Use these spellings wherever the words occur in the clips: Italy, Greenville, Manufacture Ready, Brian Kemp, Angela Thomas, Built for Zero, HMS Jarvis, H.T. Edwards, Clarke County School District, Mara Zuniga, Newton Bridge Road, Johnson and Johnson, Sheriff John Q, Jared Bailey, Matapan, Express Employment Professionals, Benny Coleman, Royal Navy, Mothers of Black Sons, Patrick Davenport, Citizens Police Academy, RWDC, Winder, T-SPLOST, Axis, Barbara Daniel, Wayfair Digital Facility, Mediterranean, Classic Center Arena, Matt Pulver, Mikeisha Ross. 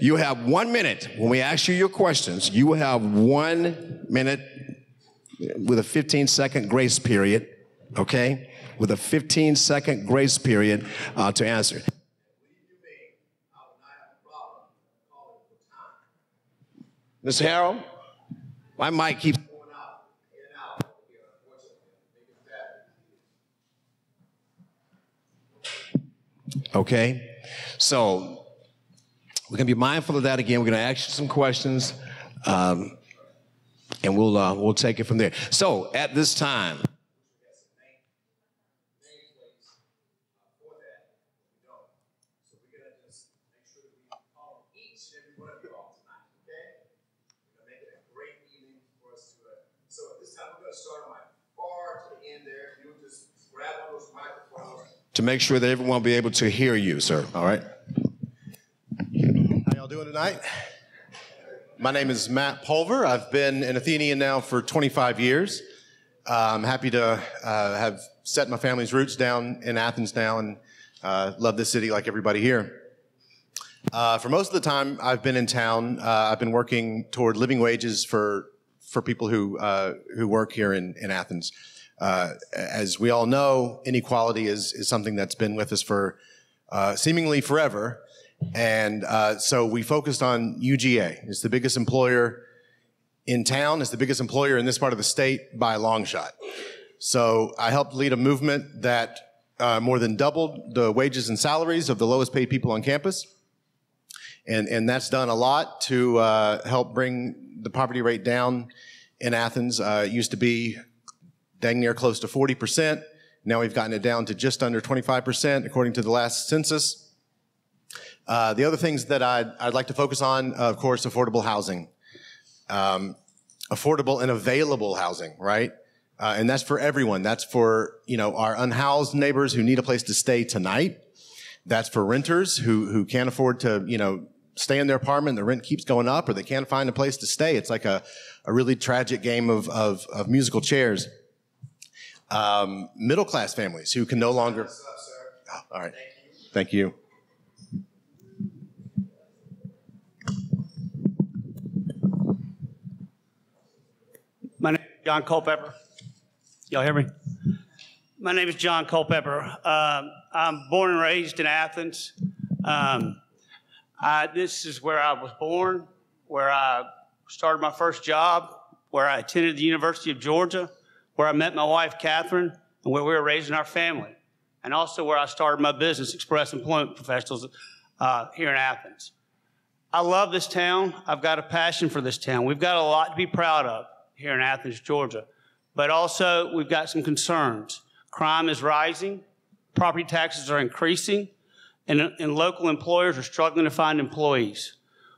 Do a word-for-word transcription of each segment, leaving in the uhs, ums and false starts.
You have one minute. When we ask you your questions, you will have one minute with a fifteen second grace period, okay? With a fifteen second grace period uh, to answer. Mister Harrell, my mic keeps going out and out here, unfortunately. Okay, so we're going to be mindful of that again. We're going to ask you some questions, um, and we'll uh, we'll take it from there. So at this time, to make sure that everyone will be able to hear you, sir, all right? How y'all doing tonight? My name is Matt Pulver. I've been an Athenian now for twenty-five years. Uh, I'm happy to uh, have set my family's roots down in Athens now, and uh, love this city like everybody here. Uh, for most of the time I've been in town, uh, I've been working toward living wages for, for people who, uh, who work here in, in Athens. Uh, as we all know, inequality is, is something that's been with us for uh, seemingly forever. And uh, so we focused on U G A. It's the biggest employer in town. It's the biggest employer in this part of the state by a long shot. So I helped lead a movement that uh, more than doubled the wages and salaries of the lowest paid people on campus. And, and that's done a lot to uh, help bring the poverty rate down in Athens. Uh, it used to be dang near close to forty percent. Now we've gotten it down to just under twenty-five percent, according to the last census. Uh, the other things that I'd, I'd like to focus on, uh, of course, affordable housing. Um, affordable and available housing, right? Uh, and that's for everyone. That's for, you know, our unhoused neighbors who need a place to stay tonight. That's for renters who, who can't afford to, you know, stay in their apartment, the rent keeps going up, or they can't find a place to stay. It's like a, a really tragic game of, of, of musical chairs. Um, middle-class families who can no longer... Up, oh, all right. Thank you. Thank you. My name is John Culpepper. Y'all hear me? My name is John Culpepper. Um, I'm born and raised in Athens. Um, I, this is where I was born, where I started my first job, where I attended the University of Georgia, where I met my wife, Catherine, and where we were raising our family, and also where I started my business, Express Employment Professionals, uh, here in Athens. I love this town. I've got a passion for this town. We've got a lot to be proud of here in Athens, Georgia, but also we've got some concerns. Crime is rising, property taxes are increasing, and, and local employers are struggling to find employees.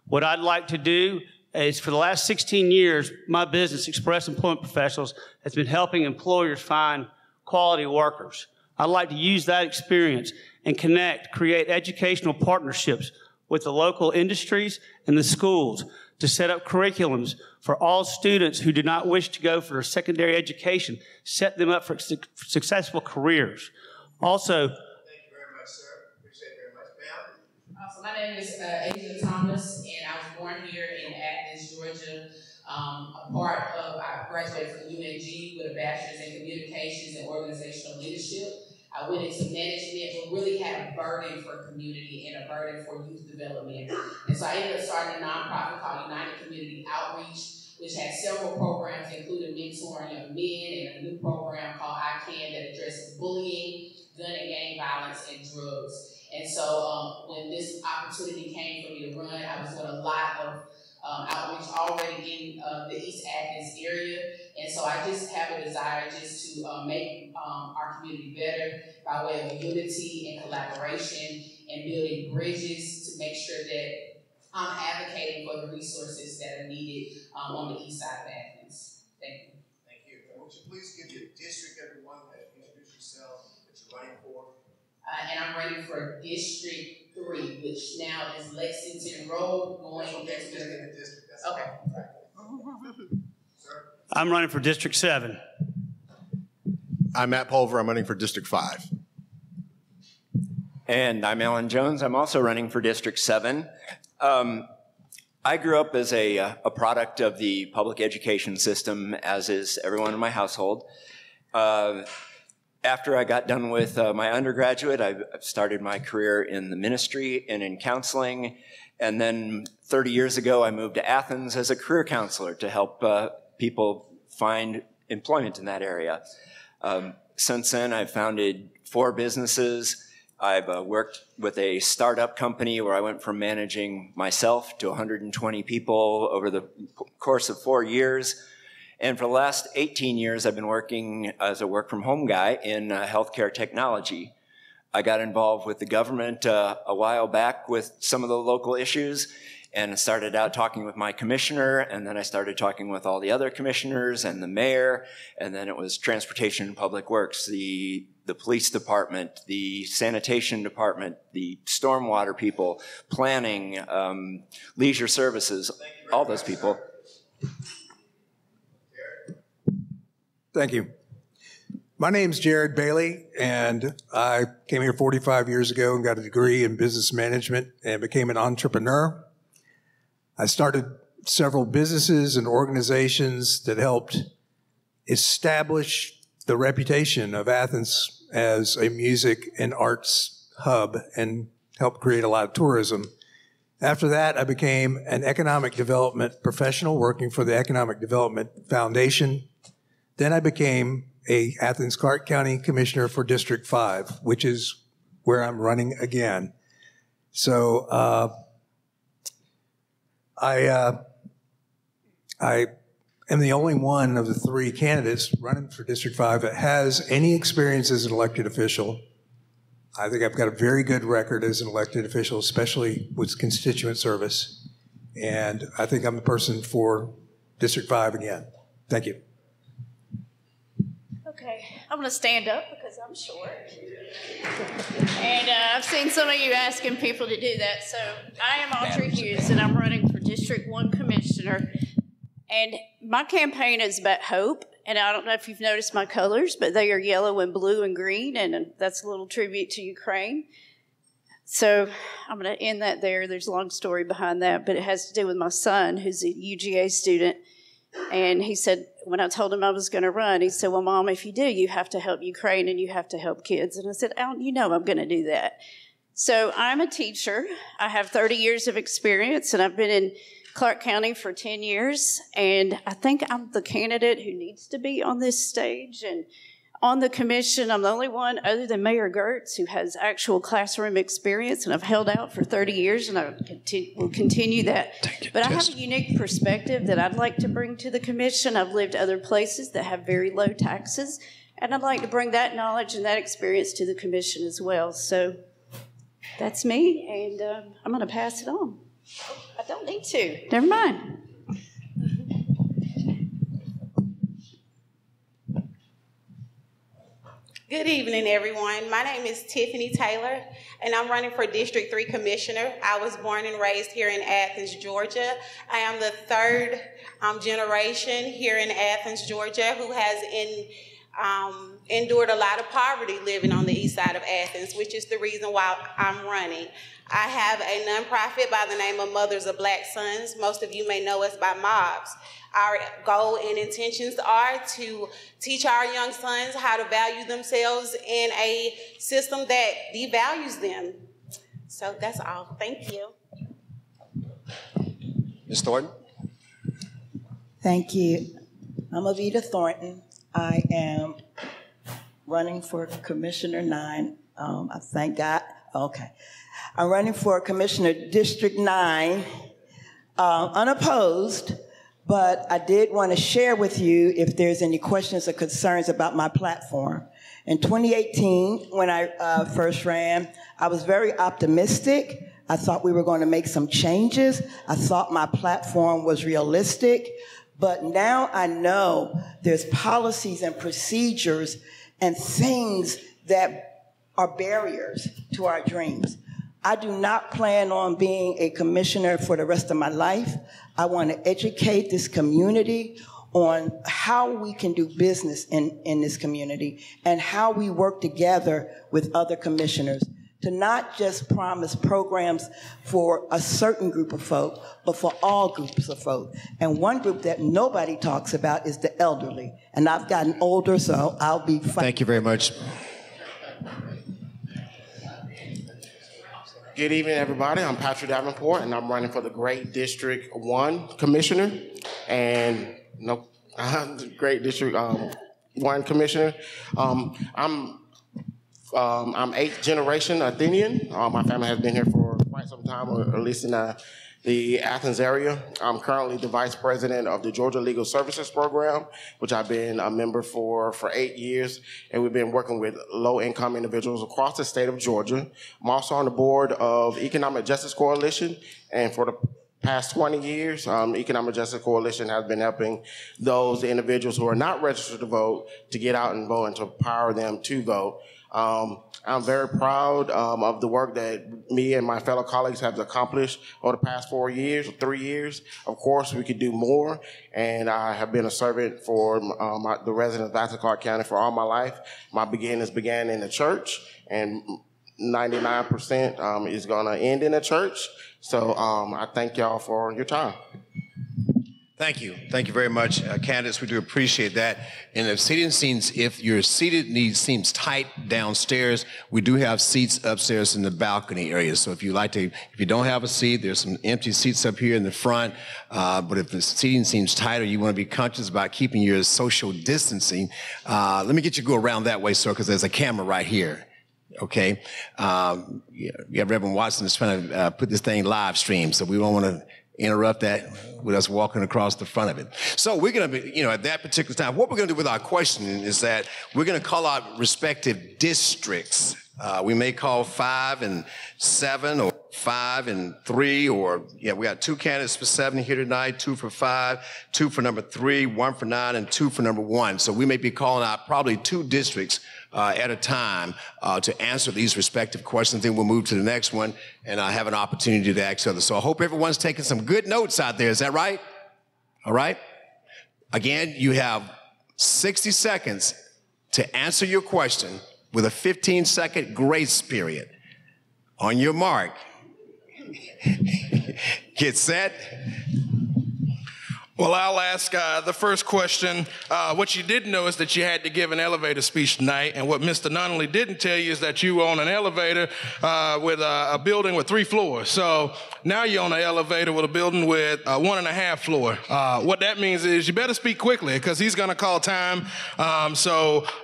What I'd like to do is, for the last sixteen years, my business, Express Employment Professionals, has been helping employers find quality workers. I'd like to use that experience and connect, create educational partnerships with the local industries and the schools to set up curriculums for all students who do not wish to go for their secondary education, set them up for su- successful careers. Also, thank you very much, sir. Appreciate it very much. Ma'am. Uh, so my name is uh, Angela Thomas, and I was born here in Athens, Georgia. Um, a part of, I graduated from U N G with a bachelor's in communications and organizational leadership. I went into management, but really had a burden for community and a burden for youth development. And so I ended up starting a nonprofit called United Community Outreach, which had several programs, including mentoring young men and a new program called I Can that addresses bullying, gun and gang violence, and drugs. And so um, when this opportunity came for me to run, I was doing a lot of Um, outreach already in uh, the East Athens area. And so I just have a desire just to uh, make um, our community better by way of unity and collaboration and building bridges to make sure that I'm advocating for the resources that are needed um, on the East Side of Athens. Thank you. Thank you. And would you please give your district, everyone, introduce yourself, what you're running for? Uh, and I'm running for District Three, which now is Lexington Road, going to District. Okay. I'm running for District Seven. I'm Matt Pulver. I'm running for District Five. And I'm Alan Jones. I'm also running for District Seven. Um, I grew up as a, a product of the public education system, as is everyone in my household. Uh, after I got done with uh, my undergraduate, I started my career in the ministry and in counseling. And then thirty years ago, I moved to Athens as a career counselor to help uh, people find employment in that area. Um, since then, I've founded four businesses. I've uh, worked with a startup company where I went from managing myself to one hundred twenty people over the course of four years. And for the last eighteen years, I've been working as a work-from-home guy in uh, healthcare technology. I got involved with the government uh, a while back with some of the local issues, and started out talking with my commissioner, and then I started talking with all the other commissioners and the mayor, and then it was Transportation and Public Works, the, the police department, the sanitation department, the stormwater people, planning, um, leisure services, all those people. Thank you. My name's Jared Bailey, and I came here forty-five years ago and got a degree in business management and became an entrepreneur. I started several businesses and organizations that helped establish the reputation of Athens as a music and arts hub and helped create a lot of tourism. After that, I became an economic development professional working for the Economic Development Foundation. Then I became a Athens Clarke County Commissioner for District five, which is where I'm running again. So, uh, I, uh, I am the only one of the three candidates running for District five that has any experience as an elected official. I think I've got a very good record as an elected official, especially with constituent service. And I think I'm the person for District five again. Thank you. Okay, I'm going to stand up because I'm short. And uh, I've seen some of you asking people to do that. So I am Audrey Hughes, and I'm running for District one Commissioner. And my campaign is about hope. And I don't know if you've noticed my colors, but they are yellow and blue and green. And that's a little tribute to Ukraine. So I'm going to end that there. There's a long story behind that, but it has to do with my son, who's a U G A student. And he said, when I told him I was going to run, he said, well, Mom, if you do, you have to help Ukraine and you have to help kids. And I said, Alan, you know I'm going to do that. So I'm a teacher. I have thirty years of experience, and I've been in Clarke County for ten years. And I think I'm the candidate who needs to be on this stage. And on the commission, I'm the only one other than Mayor Girtz who has actual classroom experience, and I've held out for thirty years, and I will continue that. But I have a unique perspective that I'd like to bring to the commission. I've lived other places that have very low taxes, and I'd like to bring that knowledge and that experience to the commission as well. So that's me, and um, I'm going to pass it on. I don't need to. Never mind. Good evening, everyone. My name is Tiffany Taylor, and I'm running for District three Commissioner. I was born and raised here in Athens, Georgia. I am the third um, generation here in Athens, Georgia, who has in, um, endured a lot of poverty living on the east side of Athens, which is the reason why I'm running. I have a nonprofit by the name of Mothers of Black Sons. Most of you may know us by MOBS. Our goal and intentions are to teach our young sons how to value themselves in a system that devalues them. So that's all. Thank you. Miz Thornton. Thank you. I'm Avita Thornton. I am running for Commissioner nine. Um, I thank God. Okay. I'm running for Commissioner District nine, uh, unopposed. But I did want to share with you if there's any questions or concerns about my platform. In twenty eighteen, when I uh, first ran, I was very optimistic. I thought we were going to make some changes. I thought my platform was realistic. But now I know there's policies and procedures and things that are barriers to our dreams. I do not plan on being a commissioner for the rest of my life. I want to educate this community on how we can do business in, in this community and how we work together with other commissioners to not just promise programs for a certain group of folk, but for all groups of folk. And one group that nobody talks about is the elderly. And I've gotten older, so I'll be fighting. Thank you very much. Good evening, everybody. I'm Patrick Davenport, and I'm running for the great District one Commissioner. And no, I'm the great District um, one Commissioner. Um, I'm um, I'm eighth generation Athenian. Uh, my family has been here for quite some time, or at least in uh, the Athens area. I'm currently the Vice President of the Georgia Legal Services Program, which I've been a member for for eight years, and we've been working with low-income individuals across the state of Georgia. I'm also on the board of Economic Justice Coalition, and for the past twenty years, um, Economic Justice Coalition has been helping those individuals who are not registered to vote to get out and vote and to empower them to vote. Um, I'm very proud um, of the work that me and my fellow colleagues have accomplished over the past four years, three years. Of course, we could do more, and I have been a servant for um, my, the residents of Clarke County for all my life. My beginnings began in the church, and ninety-nine percent um, is going to end in the church. So um, I thank y'all for your time. Thank you. Thank you very much, uh, candidates. We do appreciate that. And if seating seems, if your seating need seems tight downstairs, we do have seats upstairs in the balcony area. So if you like to, if you don't have a seat, there's some empty seats up here in the front. Uh, but if the seating seems tighter, you want to be conscious about keeping your social distancing. Uh, let me get you to go around that way, sir, because there's a camera right here. Okay, um, yeah, Reverend Watson is trying to uh, put this thing live stream, so we don't want to interrupt that with us walking across the front of it. So we're going to be, you know, at that particular time, what we're going to do with our questioning is that we're going to call out respective districts. Uh, we may call five and seven, or five and three, or, yeah, we got two candidates for seven here tonight, two for five, two for number three, one for nine, and two for number one. So we may be calling out probably two districts Uh, at a time uh, to answer these respective questions. Then we'll move to the next one, and I have an opportunity to ask others. So I hope everyone's taking some good notes out there. Is that right? All right. Again, you have sixty seconds to answer your question with a fifteen second grace period. On your mark, get set. Well, I'll ask uh, the first question. Uh, what you didn't know is that you had to give an elevator speech tonight, and what Mister Nunnally didn't tell you is that you were on an elevator uh, with a, a building with three floors. So now you're on an elevator with a building with uh, one and a half floor. Uh, what that means is you better speak quickly, because he's going to call time. Um, so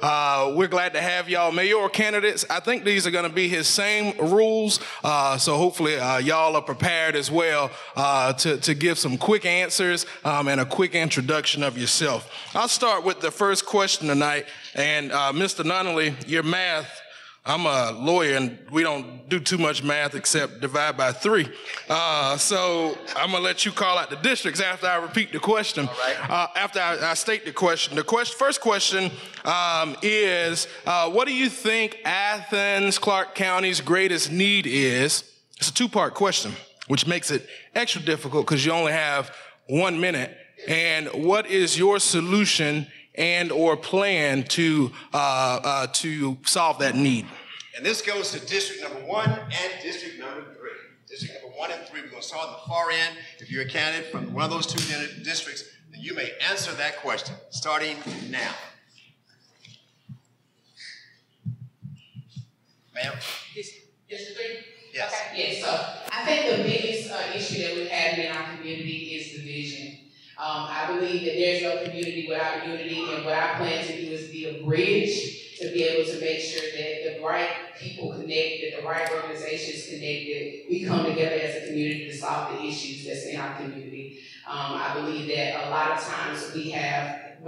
uh, we're glad to have y'all mayoral candidates. I think these are going to be his same rules, uh, so hopefully uh, y'all are prepared as well uh, to, to give some quick answers. Um, Um, and a quick introduction of yourself. I'll start with the first question tonight, and uh, Mister Nunnally, your math, I'm a lawyer and we don't do too much math except divide by three. Uh, so I'm gonna let you call out the districts after I repeat the question. All right. Uh, after I, I state the question. The question, first question um, is, uh, what do you think Athens, Clarke County's greatest need is? It's a two-part question, which makes it extra difficult because you only have one minute, and what is your solution and or plan to uh, uh, to solve that need? And this goes to district number one and district number three. District number one and three, we're gonna start at the far end. If you're a candidate from one of those two districts, then you may answer that question, starting now. Ma'am? Yes, sir. Yes. Okay. Yes. So I think the biggest uh, issue that we're having in our community is division. Um, I believe that there's no community without unity, and what I plan to do is be a bridge to be able to make sure that the right people connect, that the right organizations connect, that we come together as a community to solve the issues that's in our community. Um, I believe that a lot of times we have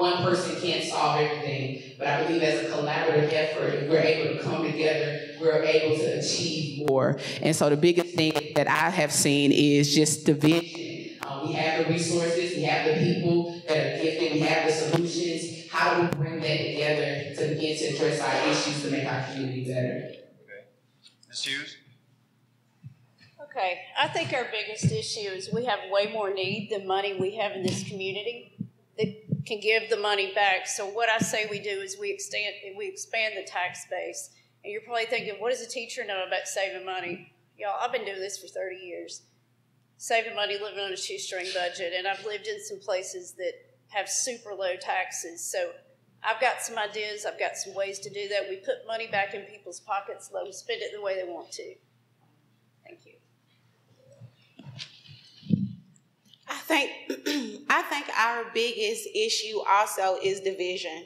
one person can't solve everything, but I believe as a collaborative effort, if we're able to come together, we're able to achieve more. And so the biggest thing that I have seen is just division. Um, we have the resources, we have the people that are gifted, we have the solutions. How do we bring that together to begin to address our issues to make our community better? Okay. Miz Hughes? Okay, I think our biggest issue is we have way more need than money we have in this community that can give the money back. So what I say we do is we expand, we expand the tax base And you're probably thinking, what does a teacher know about saving money? Y'all, I've been doing this for thirty years. Saving money, living on a shoestring budget, and I've lived in some places that have super low taxes. So I've got some ideas, I've got some ways to do that. We put money back in people's pockets, let them spend it the way they want to. Thank you. I think, I think our biggest issue also is division.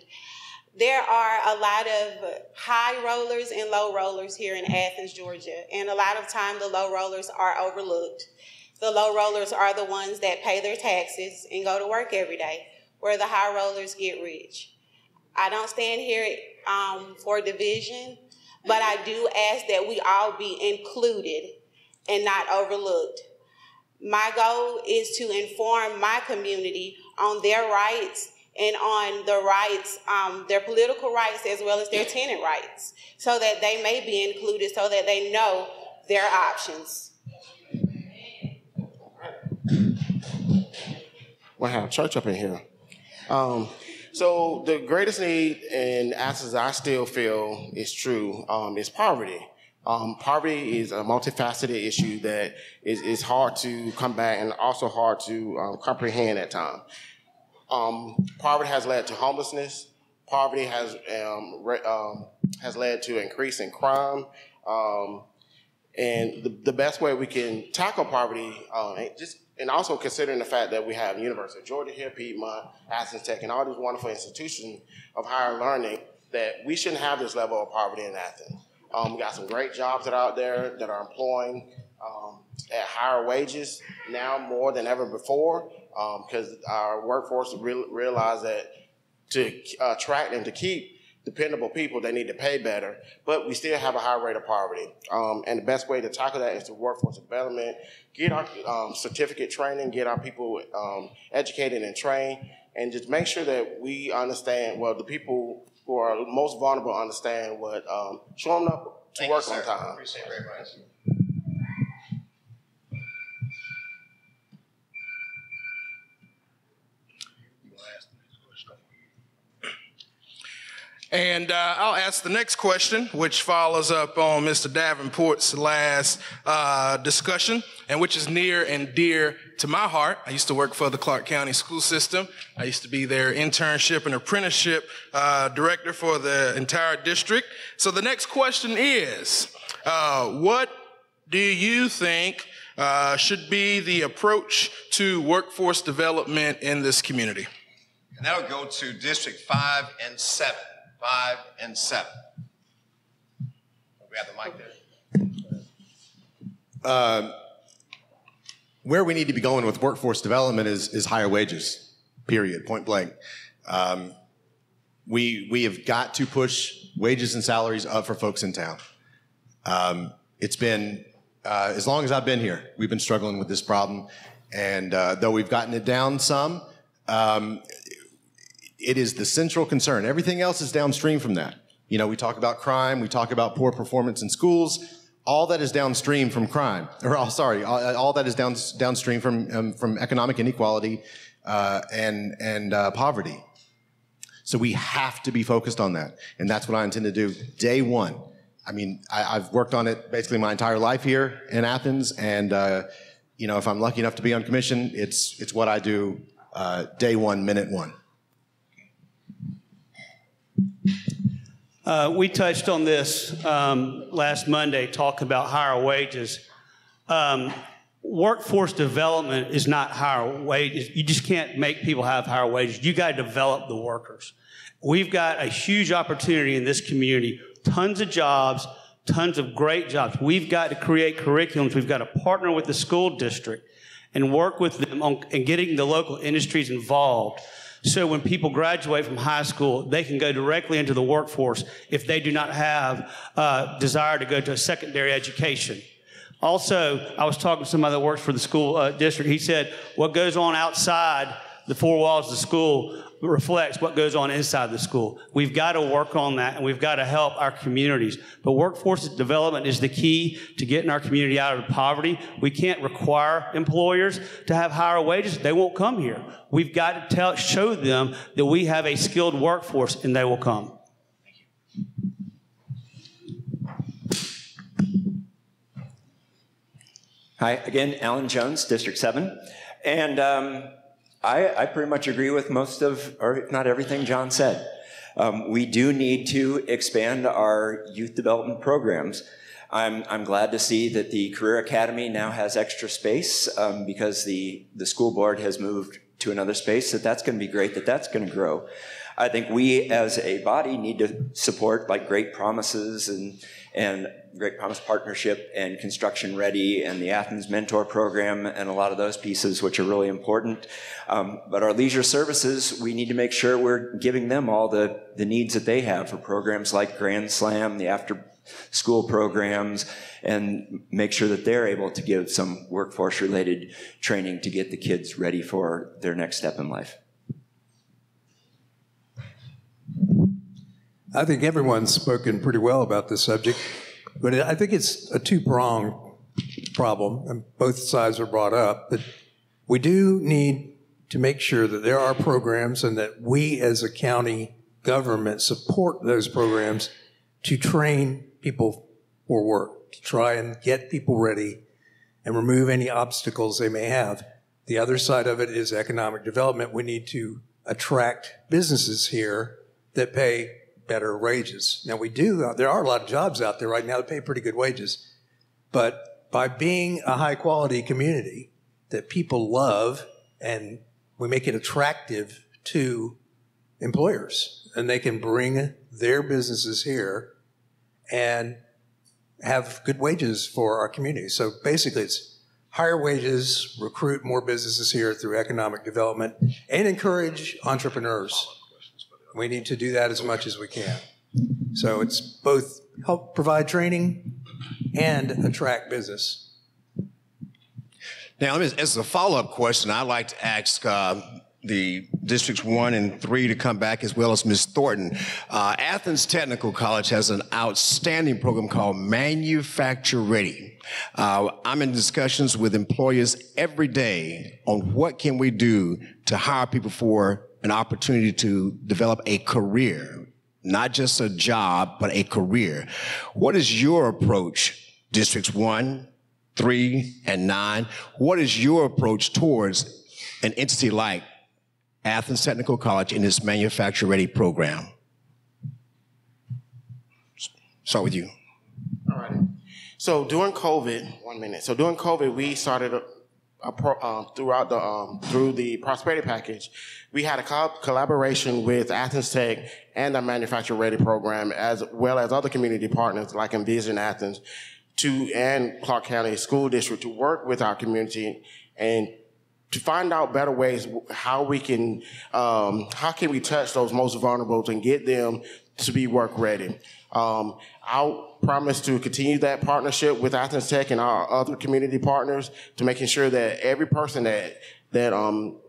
There are a lot of high rollers and low rollers here in Athens, Georgia, and a lot of time the low rollers are overlooked. The low rollers are the ones that pay their taxes and go to work every day, where the high rollers get rich. I don't stand here um, for division, but I do ask that we all be included and not overlooked. My goal is to inform my community on their rights and on the rights, um, their political rights as well as their tenant rights, so that they may be included, so that they know their options. Wow, church up in here. Um, So the greatest need in Athens, I still feel is true, um, is poverty. Um, poverty is a multifaceted issue that is, is hard to combat and also hard to um, comprehend at times. Um, poverty has led to homelessness. Poverty has, um, re um, has led to an increase in crime. Um, and the, the best way we can tackle poverty, um, just and also considering the fact that we have University of Georgia here, Piedmont, Athens Tech, and all these wonderful institutions of higher learning, that we shouldn't have this level of poverty in Athens. Um, we got some great jobs that are out there that are employing um, at higher wages now more than ever before, because um, our workforce re realized that to uh, attract and to keep dependable people, they need to pay better, but we still have a high rate of poverty. Um, and the best way to tackle that is to workforce development, get our um, certificate training, get our people um, educated and trained, and just make sure that we understand, well, the people who are most vulnerable understand what, um, show them up to Thank work you, on sir. time. I appreciate it very much. And uh, I'll ask the next question, which follows up on Mister Davenport's last uh, discussion, and which is near and dear to my heart. I used to work for the Clarke County School System. I used to be their internship and apprenticeship uh, director for the entire district. So the next question is, uh, what do you think uh, should be the approach to workforce development in this community? And that would go to District five and seven. Five and seven. We have the mic there. Uh, where we need to be going with workforce development is, is higher wages, period, point blank. Um, we, we have got to push wages and salaries up for folks in town. Um, it's been, uh, as long as I've been here, we've been struggling with this problem. And uh, though we've gotten it down some, um, it is the central concern. Everything else is downstream from that. You know, we talk about crime, we talk about poor performance in schools. All that is downstream from crime, or all, sorry, all, all that is down, downstream from, um, from economic inequality uh, and, and uh, poverty. So we have to be focused on that. And that's what I intend to do day one. I mean, I, I've worked on it basically my entire life here in Athens. And, uh, you know, if I'm lucky enough to be on commission, it's, it's what I do uh, day one, minute one. Uh, we touched on this um, last Monday, talk about higher wages. Um, workforce development is not higher wages. You just can't make people have higher wages. You got to develop the workers. We've got a huge opportunity in this community, tons of jobs, tons of great jobs. We've got to create curriculums. We've got to partner with the school district and work with them on and getting the local industries involved. So when people graduate from high school, they can go directly into the workforce if they do not have uh, desire to go to a secondary education. Also, I was talking to somebody that works for the school uh, district. He said, what goes on outside the four walls of the school reflects what goes on inside the school. We've got to work on that, and we've got to help our communities. But workforce development is the key to getting our community out of poverty. We can't require employers to have higher wages. They won't come here. We've got to tell, show them that we have a skilled workforce, and they will come. Thank you. Hi, again, Alan Jones, District seven. And um, I, I pretty much agree with most of, or if not everything, John said. Um, we do need to expand our youth development programs. I'm, I'm glad to see that the Career Academy now has extra space um, because the, the school board has moved to another space, so that's going to be great that that's going to grow. I think we as a body need to support like Great Promises and, and Great Promise Partnership and Construction Ready and the Athens Mentor Program and a lot of those pieces which are really important. Um, but our leisure services, we need to make sure we're giving them all the, the needs that they have for programs like Grand Slam, the after school programs, and make sure that they're able to give some workforce related training to get the kids ready for their next step in life. I think everyone's spoken pretty well about this subject, but I think it's a two-pronged problem, and both sides are brought up, but we do need to make sure that there are programs and that we as a county government support those programs to train people for work, to try and get people ready and remove any obstacles they may have. The other side of it is economic development. We need to attract businesses here that pay better wages. Now we do, there are a lot of jobs out there right now that pay pretty good wages, but by being a high quality community that people love, and we make it attractive to employers, and they can bring their businesses here and have good wages for our community. So basically it's higher wages, recruit more businesses here through economic development, and encourage entrepreneurs. We need to do that as much as we can. So it's both help provide training and attract business. Now, as a follow-up question, I'd like to ask uh, the districts one and three to come back, as well as Miz Thornton. Uh, Athens Technical College has an outstanding program called Manufacture Ready. Uh, I'm in discussions with employers every day on what can we do to hire people for an opportunity to develop a career, not just a job, but a career. What is your approach, districts one, three, and nine? What is your approach towards an entity like Athens Technical College in its Manufacture Ready program? Start with you. All right. So during COVID, one minute. So during COVID, we started a A pro, um, throughout the um, through the prosperity package, we had a co collaboration with Athens Tech and our Manufacture Ready program, as well as other community partners like Envision Athens, to and Clarke County School District, to work with our community and to find out better ways how we can um, how can we touch those most vulnerable and get them to be work ready. Um, I'll promise to continue that partnership with Athens Tech and our other community partners to making sure that every person that that um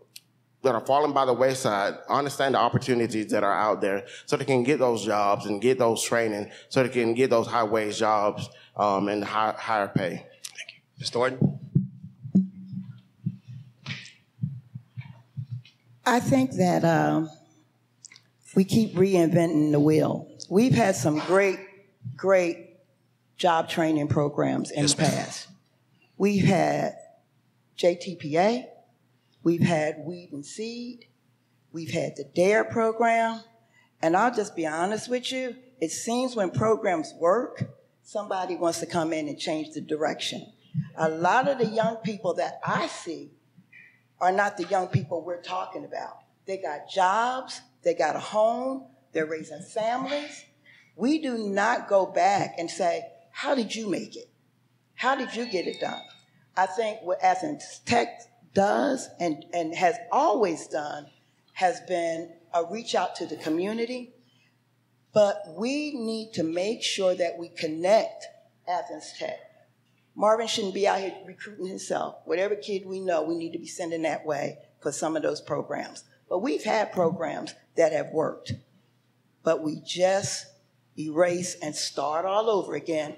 that are falling by the wayside understand the opportunities that are out there, so they can get those jobs and get those training, so they can get those high wage jobs um, and high, higher pay. Thank you, Miz Thornton. I think that um, we keep reinventing the wheel. We've had some great, great job training programs in yes, the past. We've had J T P A, we've had Weed and Seed, we've had the DARE program, and I'll just be honest with you, it seems when programs work, somebody wants to come in and change the direction. A lot of the young people that I see are not the young people we're talking about. They got jobs, they got a home, they're raising families. We do not go back and say, how did you make it? How did you get it done? I think what Athens Tech does and, and has always done has been a reach out to the community, but we need to make sure that we connect Athens Tech. Marvin shouldn't be out here recruiting himself. Whatever kid we know, we need to be sending that way for some of those programs. But we've had programs that have worked, but we just erase and start all over again.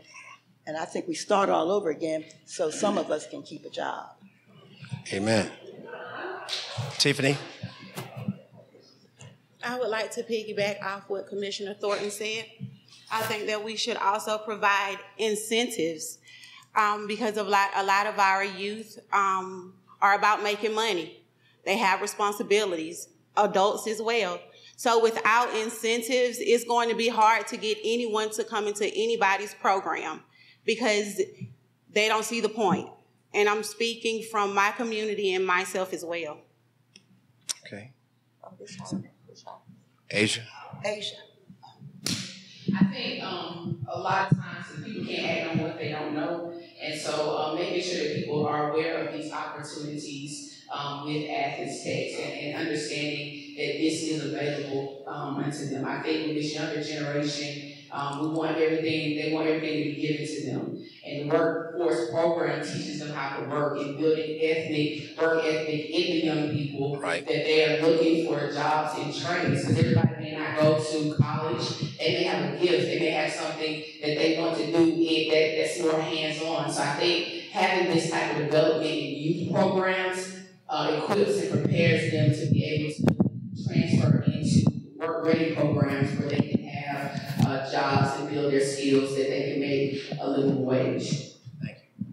And I think we start all over again so some of us can keep a job. Amen. Tiffany? I would like to piggyback off what Commissioner Thornton said. I think that we should also provide incentives um, because a lot, a lot of our youth um, are about making money. They have responsibilities, adults as well. So without incentives, it's going to be hard to get anyone to come into anybody's program because they don't see the point. And I'm speaking from my community and myself as well. Okay. Asia. Asia. I think um, a lot of times people can't act on what they don't know. And so um, making sure that people are aware of these opportunities um, with Athens Tech and, and understanding that this is available um, unto them. I think with this younger generation, um, we want everything, they want everything to be given to them. And the workforce program teaches them how to work and building ethnic, work ethic in the young people, right, that they are looking for jobs and training. So everybody may not go to college. They may have a gift. They may have something that they want to do in that, that's more hands-on. So I think having this type of development in youth programs uh, equips and prepares them to be able to transfer into work-ready programs where they can have Uh, jobs and build their skills that they can make a living wage. Thank you.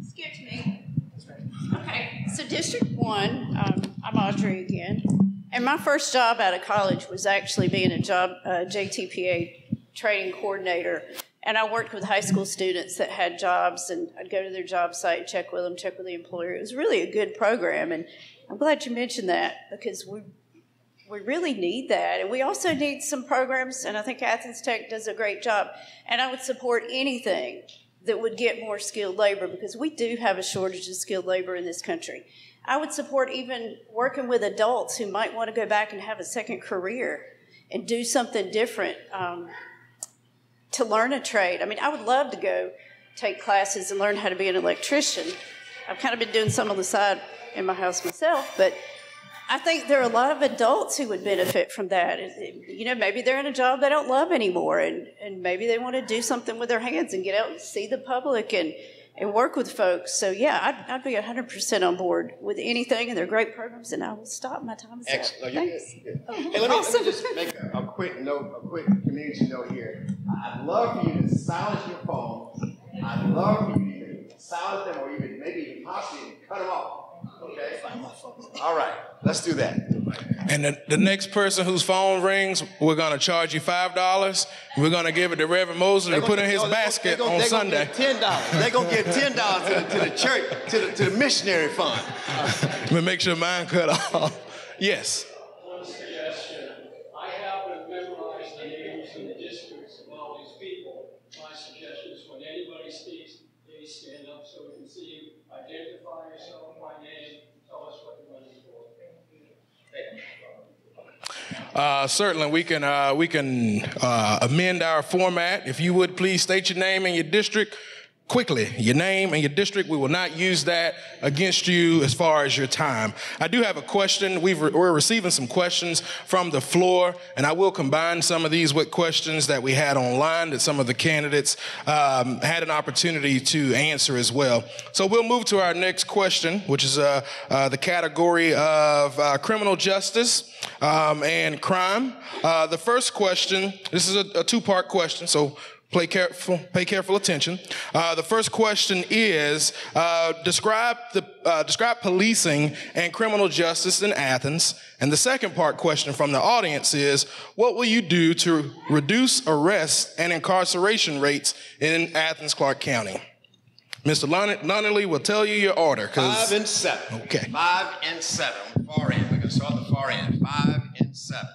Excuse me. That's right. Okay, so District one, um, I'm Audrey again, and my first job out of college was actually being a job uh, J T P A training coordinator, and I worked with high school students that had jobs, and I'd go to their job site, check with them, check with the employer. It was really a good program, and I'm glad you mentioned that because we're We really need that, and we also need some programs, and I think Athens Tech does a great job, and I would support anything that would get more skilled labor because we do have a shortage of skilled labor in this country. I would support even working with adults who might want to go back and have a second career and do something different um, to learn a trade. I mean, I would love to go take classes and learn how to be an electrician. I've kind of been doing some on the side in my house myself, but I think there are a lot of adults who would benefit from that. You know, maybe they're in a job they don't love anymore, and, and maybe they want to do something with their hands and get out and see the public and, and work with folks. So, yeah, I'd, I'd be one hundred percent on board with anything, and they're great programs, and I will stop. My time is excellent. Up. No, thanks. Good. Good. Oh, hey, let me, awesome. Let me just make a, a quick note, a quick community note here. I'd love for you to silence your phones. I'd love for you to silence them or even maybe possibly cut them off. Okay. All right. Let's do that. And the, the next person whose phone rings, we're going to charge you five dollars. We're going to give it to Reverend Mosley to put in his basket on Sunday. They're going to give ten dollars to the church, to the, to the missionary fund. Let me make sure mine cut off. Yes. One suggestion. I haven't memorized the names and the districts of all these people. My suggestion is when anybody speaks, they stand up so we can see you, identify yourself by name, tell us what you're running for. Uh, certainly, we can, uh, we can uh, amend our format. If you would please state your name and your district quickly, your name and your district. We will not use that against you as far as your time. I do have a question. We've re we're receiving some questions from the floor, and I will combine some of these with questions that we had online that some of the candidates um, had an opportunity to answer as well. So we'll move to our next question, which is uh, uh, the category of uh, criminal justice um, and crime. Uh, the first question, this is a, a two-part question, so Play careful, pay careful attention. Uh, the first question is, uh, describe, the, uh, describe policing and criminal justice in Athens. And the second part question from the audience is, what will you do to reduce arrests and incarceration rates in Athens, Clarke County? Mister Lonely will tell you your order. Five and seven. Okay. Five and seven. On the far end. We're going to start on the far end. Five and seven.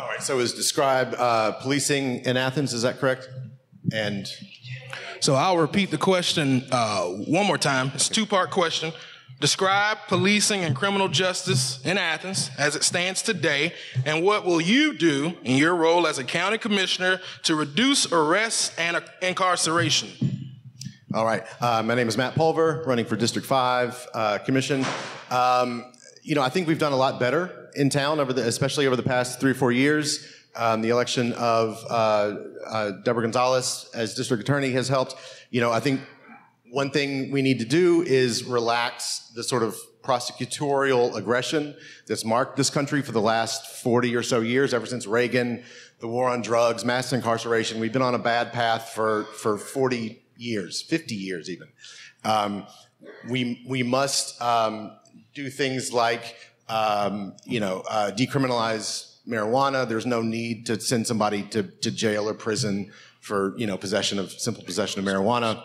All right, so it was described uh, policing in Athens, is that correct? And so I'll repeat the question uh, one more time. It's a two-part question. Describe policing and criminal justice in Athens as it stands today, and what will you do in your role as a county commissioner to reduce arrests and uh, incarceration? All right, uh, my name is Matt Pulver, running for District five uh, Commission. Um, you know, I think we've done a lot better in town, over the, especially over the past three or four years. Um, the election of uh, uh, Deborah Gonzalez as district attorney has helped. You know, I think one thing we need to do is relax the sort of prosecutorial aggression that's marked this country for the last forty or so years, ever since Reagan, the war on drugs, mass incarceration. We've been on a bad path for, for forty years, fifty years even. Um, we, we must um, do things like um, you know, uh, decriminalize marijuana. There's no need to send somebody to, to jail or prison for you know, possession of, simple possession of marijuana.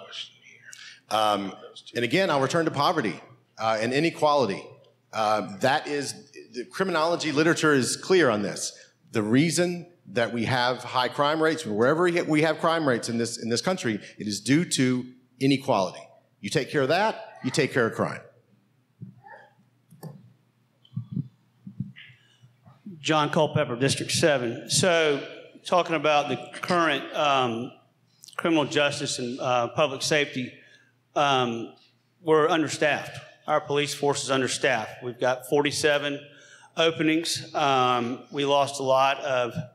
Um, and again, I'll return to poverty uh, and inequality. Uh, that is, the criminology literature is clear on this. The reason that we have high crime rates, wherever we have crime rates in this, in this country, it is due to inequality. You take care of that, you take care of crime. John Culpepper, District seven. So, talking about the current um, criminal justice and uh, public safety, um, we're understaffed. Our police force is understaffed. We've got forty-seven openings. Um, we lost a lot of, a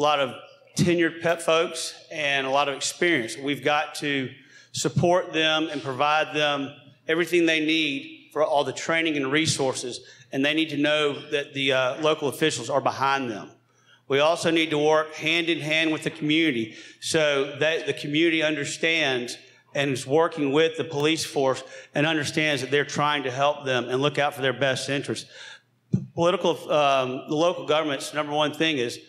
lot of tenured pet folks and a lot of experience. We've got to support them and provide them everything they need for all the training and resources, and they need to know that the uh, local officials are behind them. We also need to work hand in hand with the community so that the community understands and is working with the police force and understands that they're trying to help them and look out for their best interests. Political, um, the local government's number one thing is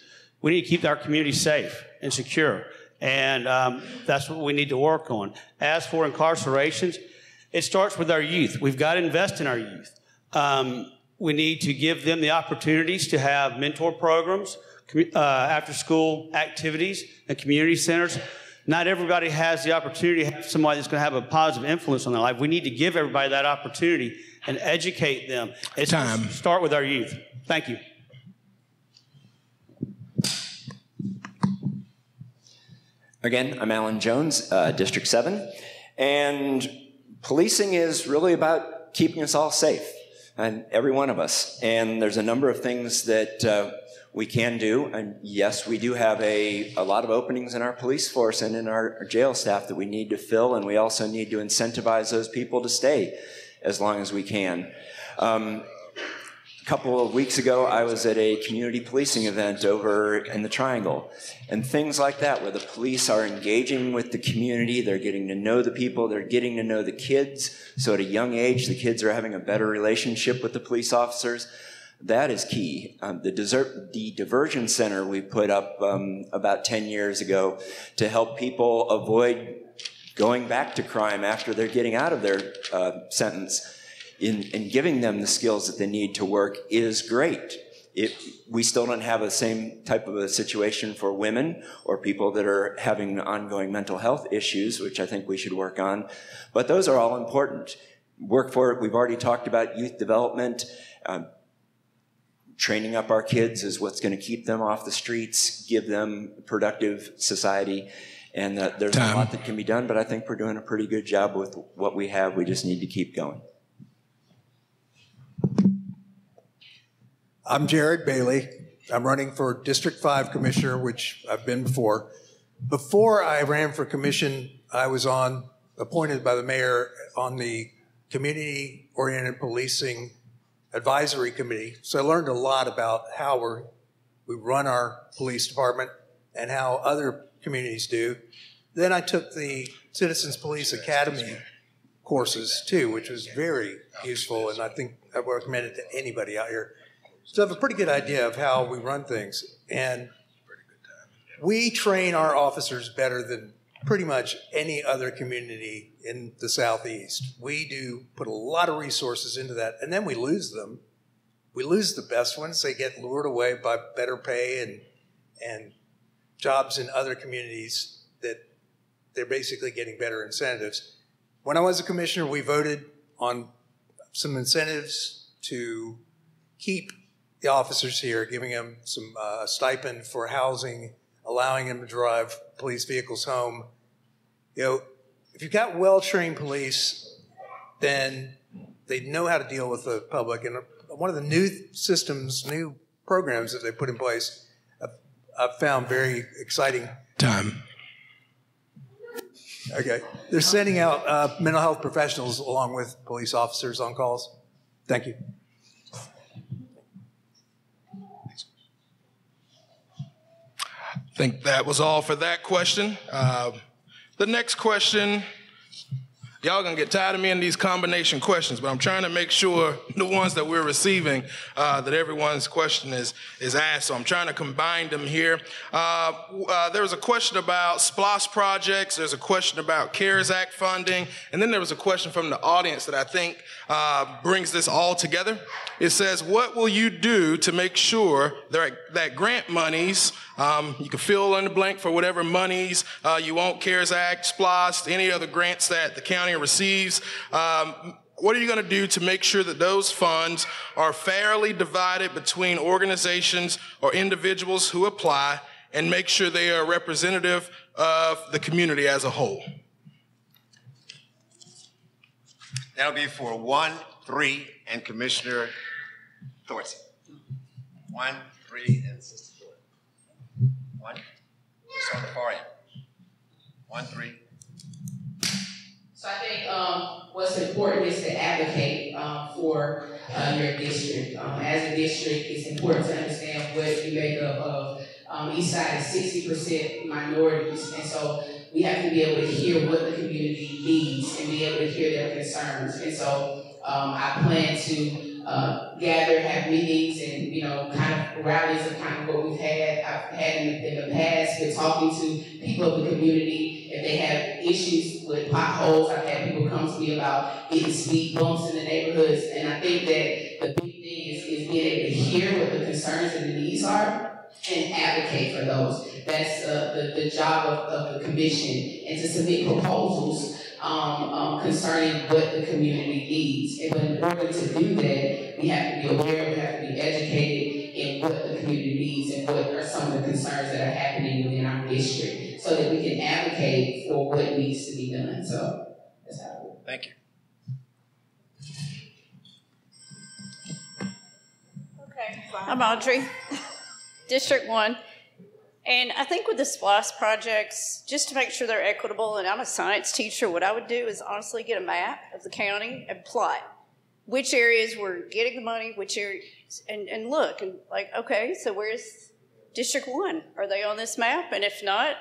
we need to keep our community safe and secure, and um, that's what we need to work on. As for incarcerations, it starts with our youth. We've got to invest in our youth. Um, We need to give them the opportunities to have mentor programs, uh, after-school activities, and community centers. Not everybody has the opportunity to have somebody that's going to have a positive influence on their life. We need to give everybody that opportunity and educate them. It's time. To start with our youth. Thank you. Again, I'm Alan Jones, uh, District seven. And policing is really about keeping us all safe. And every one of us. And there's a number of things that uh, we can do. And yes, we do have a, a lot of openings in our police force and in our, our jail staff that we need to fill, and we also need to incentivize those people to stay as long as we can. Um, a couple of weeks ago, I was at a community policing event over in the Triangle, and things like that where the police are engaging with the community, they're getting to know the people, they're getting to know the kids, so at a young age the kids are having a better relationship with the police officers. That is key. Um, the, desert, the diversion center we put up um, about ten years ago to help people avoid going back to crime after they're getting out of their uh, sentence, in, in giving them the skills that they need to work is great. It, we still don't have the same type of a situation for women or people that are having ongoing mental health issues, which I think we should work on. But those are all important. Work for it, we've already talked about youth development. Um, training up our kids is what's going to keep them off the streets, give them a productive society. And uh, there's Time. a lot that can be done, but I think we're doing a pretty good job with what we have. We just need to keep going. I'm Jared Bailey. I'm running for District five Commissioner, which I've been before. Before I ran for commission, I was on, appointed by the mayor on the Community-Oriented Policing Advisory Committee. So I learned a lot about how we're, we run our police department and how other communities do. Then I took the Citizens Police Academy courses too, which was very useful, and I think I recommend it to anybody out here. So I have a pretty good idea of how we run things, and we train our officers better than pretty much any other community in the Southeast. We do put a lot of resources into that, and then we lose them. We lose the best ones. They get lured away by better pay and, and jobs in other communities that they're basically getting better incentives. When I was a commissioner, we voted on some incentives to keep the officers here, giving them some uh, stipend for housing, allowing them to drive police vehicles home. You know, if you've got well-trained police, then they know how to deal with the public. And one of the new systems, new programs that they put in place, I've, I've found very exciting. Time. Okay. They're sending out uh, mental health professionals along with police officers on calls. Thank you. I think that was all for that question. Uh, the next question, y'all gonna get tired of me in these combination questions, but I'm trying to make sure the ones that we're receiving, uh, that everyone's question is, is asked, so I'm trying to combine them here. Uh, uh, there was a question about SPLOST projects, there's a question about CARES Act funding, and then there was a question from the audience that I think uh, brings this all together. It says, what will you do to make sure that, that grant monies, um, you can fill in the blank for whatever monies uh, you want, CARES Act, SPLOST, any other grants that the county receives, um, what are you going to do to make sure that those funds are fairly divided between organizations or individuals who apply and make sure they are representative of the community as a whole? That'll be for one, three, and Commissioner Thornton. One, three, and Sister Thornton. One, just on the far end. One, three. So I think um, what's important is to advocate um, for uh, your district. Um, as a district, it's important to understand what you make up of. Um, each side is sixty percent minorities, and so we have to be able to hear what the community needs and be able to hear their concerns. And so um, I plan to uh, gather, have meetings, and you know, kind of rallies of kind of what we've had. I've had in the, in the past, but talking to people of the community. If they have issues with potholes, I've had people come to me about getting speed bumps in the neighborhoods. And I think that the big thing is, is being able to hear what the concerns and the needs are and advocate for those. That's uh, the, the job of, of the commission, and to submit proposals um, um, concerning what the community needs. And but in order to do that, we have to be aware, we have to be educated in what the community needs and what are some of the concerns that are happening within our district, so that we can advocate for what needs to be done. So that's how it works. Thank you. Okay, fine. I'm Audrey, District one. And I think with the SPLOST projects, just to make sure they're equitable, and I'm a science teacher, what I would do is honestly get a map of the county and plot which areas we're getting the money, which areas, and, and look, and like, okay, so where's District one? Are they on this map? And if not,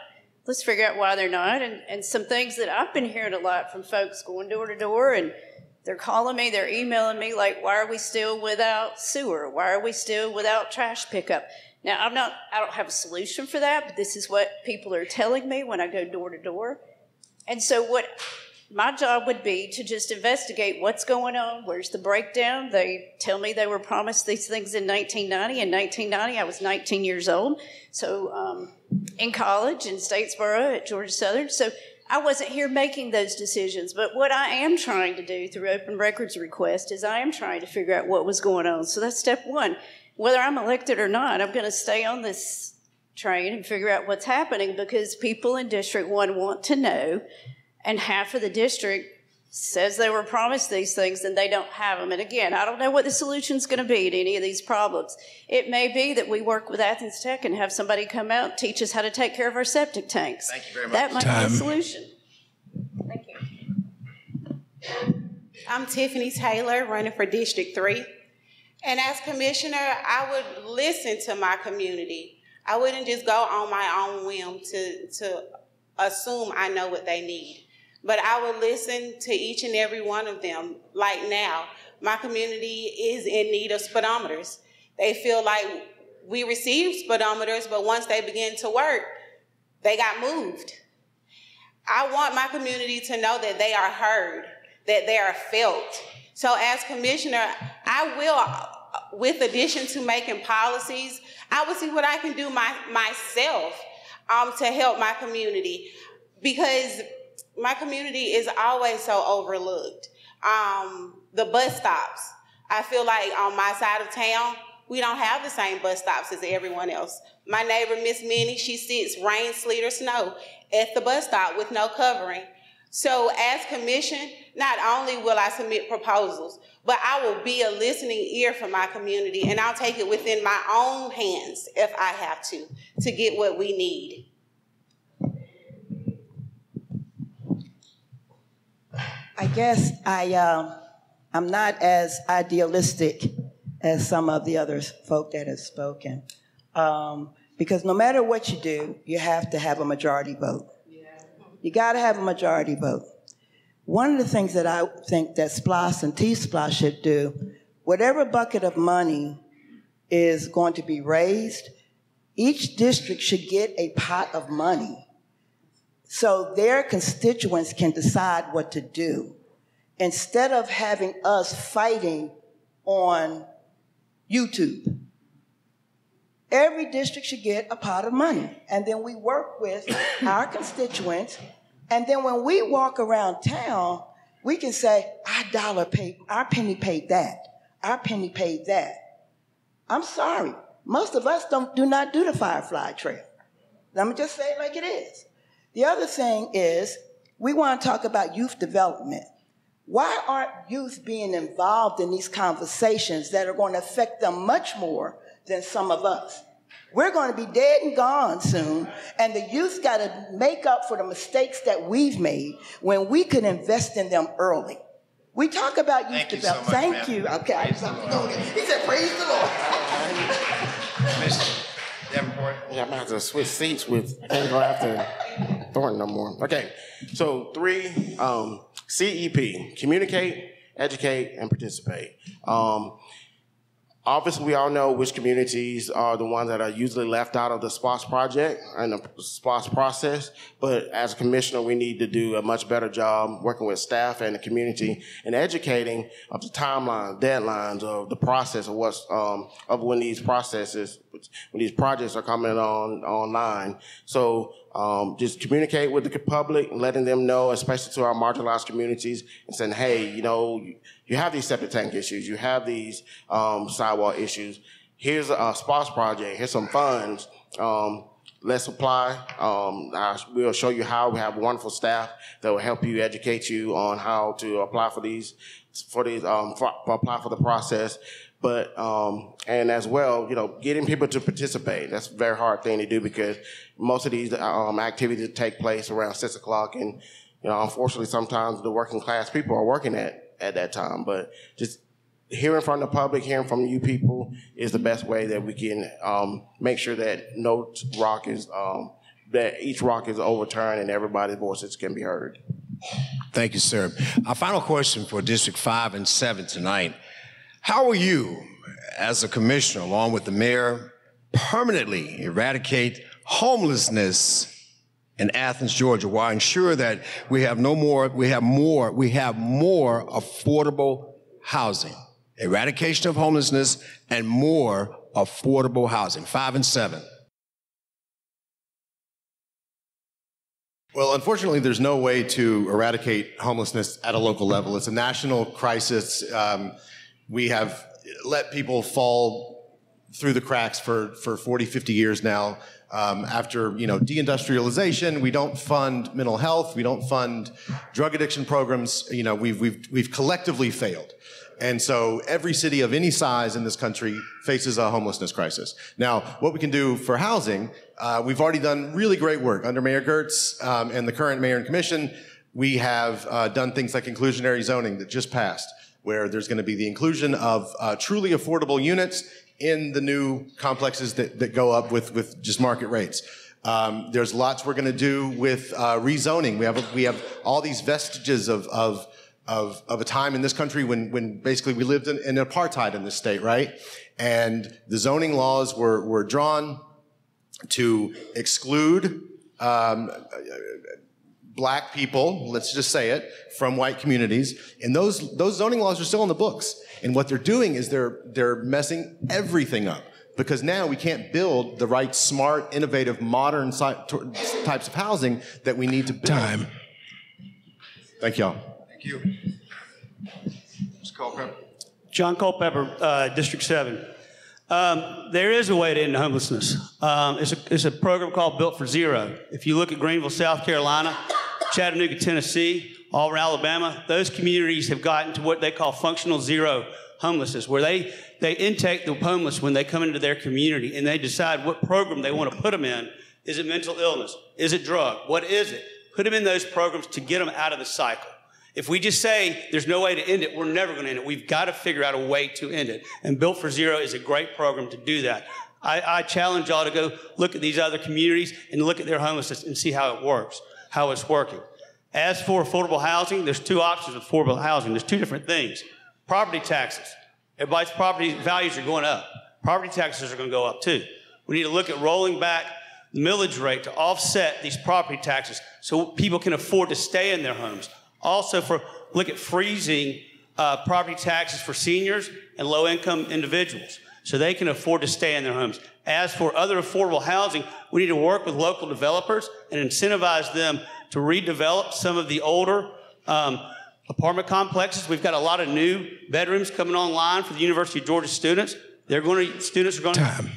let's figure out why they're not. And, and some things that I've been hearing a lot from folks going door to door, and they're calling me, they're emailing me, like, why are we still without sewer? Why are we still without trash pickup? Now, I'm not, I don't have a solution for that, but this is what people are telling me when I go door to door. And so what my job would be to just investigate what's going on, where's the breakdown. They tell me they were promised these things in nineteen ninety. In nineteen ninety, I was nineteen years old, so um, in college in Statesboro at Georgia Southern. So I wasn't here making those decisions. But what I am trying to do through open records request is I am trying to figure out what was going on. So that's step one. Whether I'm elected or not, I'm going to stay on this train and figure out what's happening, because people in District one want to know. And half of the district says they were promised these things and they don't have them. And again, I don't know what the solution's going to be to any of these problems. It may be that we work with Athens Tech and have somebody come out and teach us how to take care of our septic tanks. Thank you very much. That might Time. be the solution. Thank you. I'm Tiffany Taylor, running for District three. And as commissioner, I would listen to my community. I wouldn't just go on my own whim to, to assume I know what they need. But I will listen to each and every one of them. Like now, my community is in need of speedometers. They feel like we receive speedometers, but once they begin to work, they got moved. I want my community to know that they are heard, that they are felt. So as commissioner, I will, with addition to making policies, I will see what I can do my, myself um, to help my community, because my community is always so overlooked. Um, the bus stops. I feel like on my side of town, we don't have the same bus stops as everyone else. My neighbor, Miss Minnie, she sits rain, sleet, or snow at the bus stop with no covering. So as commission, not only will I submit proposals, but I will be a listening ear for my community, and I'll take it within my own hands if I have to, to get what we need. I guess I um, I'm not as idealistic as some of the other folk that have spoken. Um, because no matter what you do, you have to have a majority vote. You gotta have a majority vote. One of the things that I think that SPLOST and T-SPLOST should do, whatever bucket of money is going to be raised, each district should get a pot of money so their constituents can decide what to do. Instead of having us fighting on YouTube, every district should get a pot of money. And then we work with our constituents. And then when we walk around town, we can say, our dollar paid, our penny paid that. Our penny paid that. I'm sorry. Most of us don't, do not do the Firefly Trail. Let me just say it like it is. The other thing is, we want to talk about youth development. Why aren't youth being involved in these conversations that are going to affect them much more than some of us? We're going to be dead and gone soon, and the youth got to make up for the mistakes that we've made when we could invest in them early. We talk about youth development. Thank you. So much, Thank you. Okay, I'm going to He said, "Praise the Lord." Mister Davenport. Yeah, I'm going to have to switch seats with Angela after Thornton no more. Okay, so three um, C E P: communicate, educate, and participate. Um, Obviously, we all know which communities are the ones that are usually left out of the SPLOST project and the SPLOST process, but as a commissioner, we need to do a much better job working with staff and the community and educating of the timeline, deadlines, of the process of what's, um, of when these processes, when these projects are coming on online. So um, just communicate with the public and letting them know, especially to our marginalized communities, and saying, hey, you know, you have these septic tank issues, you have these um, sidewall issues. Here's a SPLOST project, here's some funds, um, let's apply. Um, I will show you how. We have wonderful staff that will help you, educate you on how to apply for these, for these, um, for, for apply for the process. But, um, and as well, you know, getting people to participate. That's a very hard thing to do because most of these um, activities take place around six o'clock and, you know, unfortunately sometimes the working class people are working at at that time, but just hearing from the public, hearing from you people is the best way that we can um, make sure that no rock is, um, that each rock is overturned and everybody's voices can be heard. Thank you, sir. Our final question for District five and seven tonight. How will you, as a commissioner, along with the mayor, permanently eradicate homelessness in Athens, Georgia, while ensure that we have no more, we have more, we have more affordable housing, eradication of homelessness, and more affordable housing? Five and seven. Well, unfortunately, there's no way to eradicate homelessness at a local level. It's a national crisis. Um, we have let people fall through the cracks for, for forty, fifty years now. Um, after, you know, deindustrialization, we don't fund mental health, we don't fund drug addiction programs. You know, we've, we've, we've collectively failed. And so every city of any size in this country faces a homelessness crisis. Now, what we can do for housing, uh, we've already done really great work under Mayor Girtz um, and the current mayor and commission. We have uh, done things like inclusionary zoning that just passed, where there's going to be the inclusion of uh, truly affordable units in the new complexes that, that go up with, with just market rates. Um, there's lots we're gonna do with uh, rezoning. We have, we have all these vestiges of, of, of, of a time in this country when, when basically we lived in, in apartheid in this state, right? And the zoning laws were, were drawn to exclude um, black people, let's just say it, from white communities. And those, those zoning laws are still in the books. And what they're doing is they're, they're messing everything up, because now we can't build the right smart, innovative, modern si types of housing that we need to build. Time. Thank y'all. Thank you. Mister Culpepper. John Culpepper, uh, District seven. Um, there is a way to end homelessness. Um, it's, a, it's a program called Built for Zero. If you look at Greenville, South Carolina, Chattanooga, Tennessee, all around Alabama, those communities have gotten to what they call functional zero homelessness, where they, they intake the homeless when they come into their community and they decide what program they want to put them in. Is it mental illness? Is it drug? What is it? Put them in those programs to get them out of the cycle. If we just say there's no way to end it, we're never going to end it. We've got to figure out a way to end it. And Built for Zero is a great program to do that. I, I challenge y'all to go look at these other communities and look at their homelessness and see how it works, how it's working. As for affordable housing, there's two options of affordable housing. There's two different things. Property taxes. Everybody's property values are going up. Property taxes are going to go up too. We need to look at rolling back the millage rate to offset these property taxes so people can afford to stay in their homes. Also, for look at freezing uh, property taxes for seniors and low-income individuals so they can afford to stay in their homes. As for other affordable housing, we need to work with local developers and incentivize them to redevelop some of the older um, apartment complexes. We've got a lot of new bedrooms coming online for the University of Georgia students. They're going to, students are going to... Time.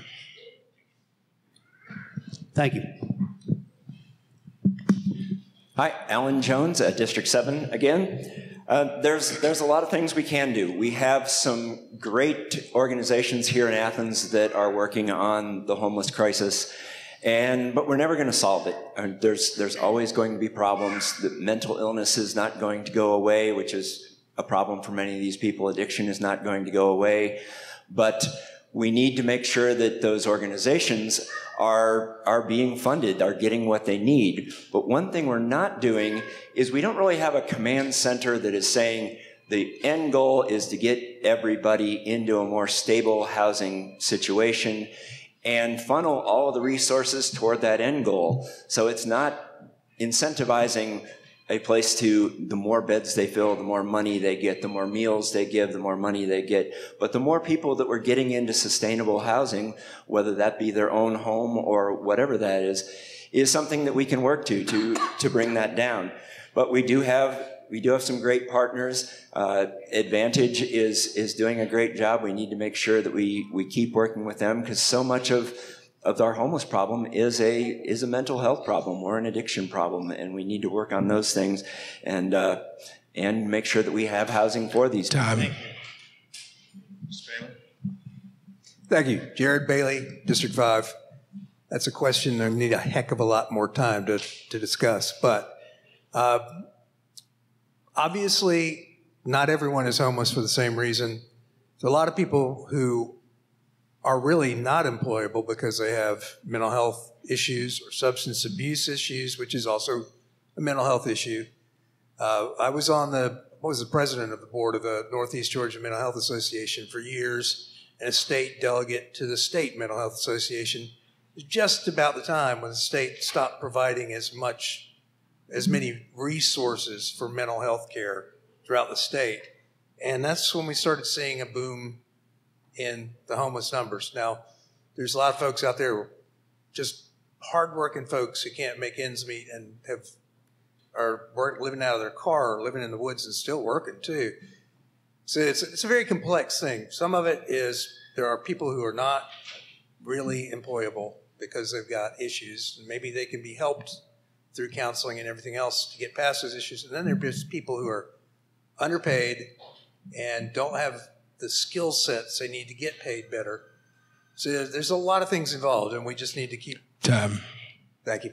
Thank you. Hi, Alan Jones, uh, District seven again. Uh, there's, there's a lot of things we can do. We have some great organizations here in Athens that are working on the homeless crisis, and, but we're never going to solve it. Uh, there's, there's always going to be problems. The mental illness is not going to go away, which is a problem for many of these people. Addiction is not going to go away. But we need to make sure that those organizations are, are being funded, are getting what they need. But one thing we're not doing is we don't really have a command center that is saying the end goal is to get everybody into a more stable housing situation and funnel all of the resources toward that end goal. So it's not incentivizing a place to, the more beds they fill, the more money they get, the more meals they give, the more money they get. But the more people that we're getting into sustainable housing, whether that be their own home or whatever that is, is something that we can work to, to, to bring that down. But we do have, we do have some great partners. Uh, Advantage is, is doing a great job. We need to make sure that we, we keep working with them, because so much of of our homeless problem is a is a mental health problem or an addiction problem, and we need to work on those things and uh, and make sure that we have housing for these people. Time. Thank you. Jared Bailey, District five. That's a question I need a heck of a lot more time to, to discuss, but uh, obviously not everyone is homeless for the same reason. There's a lot of people who are really not employable because they have mental health issues or substance abuse issues, which is also a mental health issue. Uh, I was on the, I was the president of the board of the Northeast Georgia Mental Health Association for years, and a state delegate to the State Mental Health Association, just about the time when the state stopped providing as much, as many resources for mental health care throughout the state. And that's when we started seeing a boom in the homeless numbers. Now, there's a lot of folks out there, just hardworking folks who can't make ends meet and have are work, living out of their car or living in the woods and still working too. So it's, it's a very complex thing. Some of it is there are people who are not really employable because they've got issues, and maybe they can be helped through counseling and everything else to get past those issues. And then there's people who are underpaid and don't have the skill sets they need to get paid better. So there's a lot of things involved, and we just need to keep... Time. Thank you.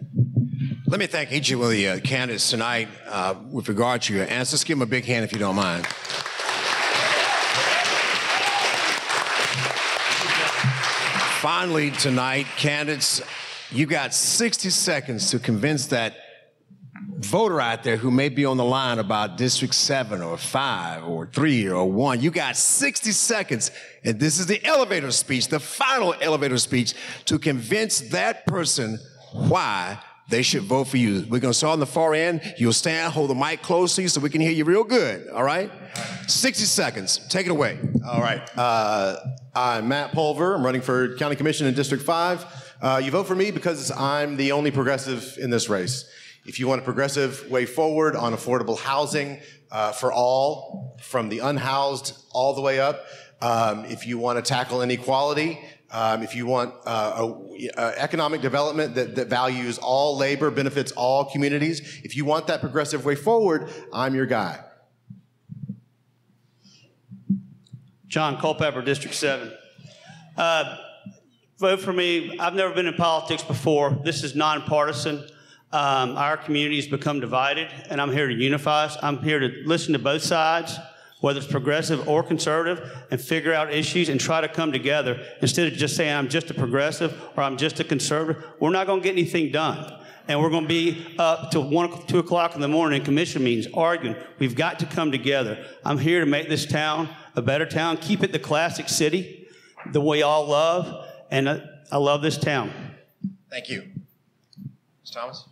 Let me thank each of the uh, candidates tonight uh, with regard to your answers. Let's give them a big hand if you don't mind. Finally tonight, candidates, you got sixty seconds to convince that voter out there who may be on the line about District seven or five or three or one. You got sixty seconds, and this is the elevator speech, the final elevator speech, to convince that person why they should vote for you. We're going to start on the far end. You'll stand, hold the mic closely so we can hear you real good, all right? sixty seconds. Take it away. All right. Uh, I'm Matt Pulver. I'm running for County Commission in District five. Uh, you vote for me because I'm the only progressive in this race. If you want a progressive way forward on affordable housing uh, for all, from the unhoused all the way up, um, if you want to tackle inequality, um, if you want uh, a, a economic development that, that values all labor, benefits all communities, if you want that progressive way forward, I'm your guy. John Culpepper, District seven. Uh, vote for me. I've never been in politics before. This is nonpartisan. Um, our community has become divided, and I'm here to unify us. I'm here to listen to both sides, whether it's progressive or conservative, and figure out issues and try to come together instead of just saying I'm just a progressive or I'm just a conservative. We're not going to get anything done. And we're going to be up to one, two o'clock in the morning in commission meetings arguing. We've got to come together. I'm here to make this town a better town, keep it the classic city, the way y'all love, and I, I love this town. Thank you. Miz Thomas?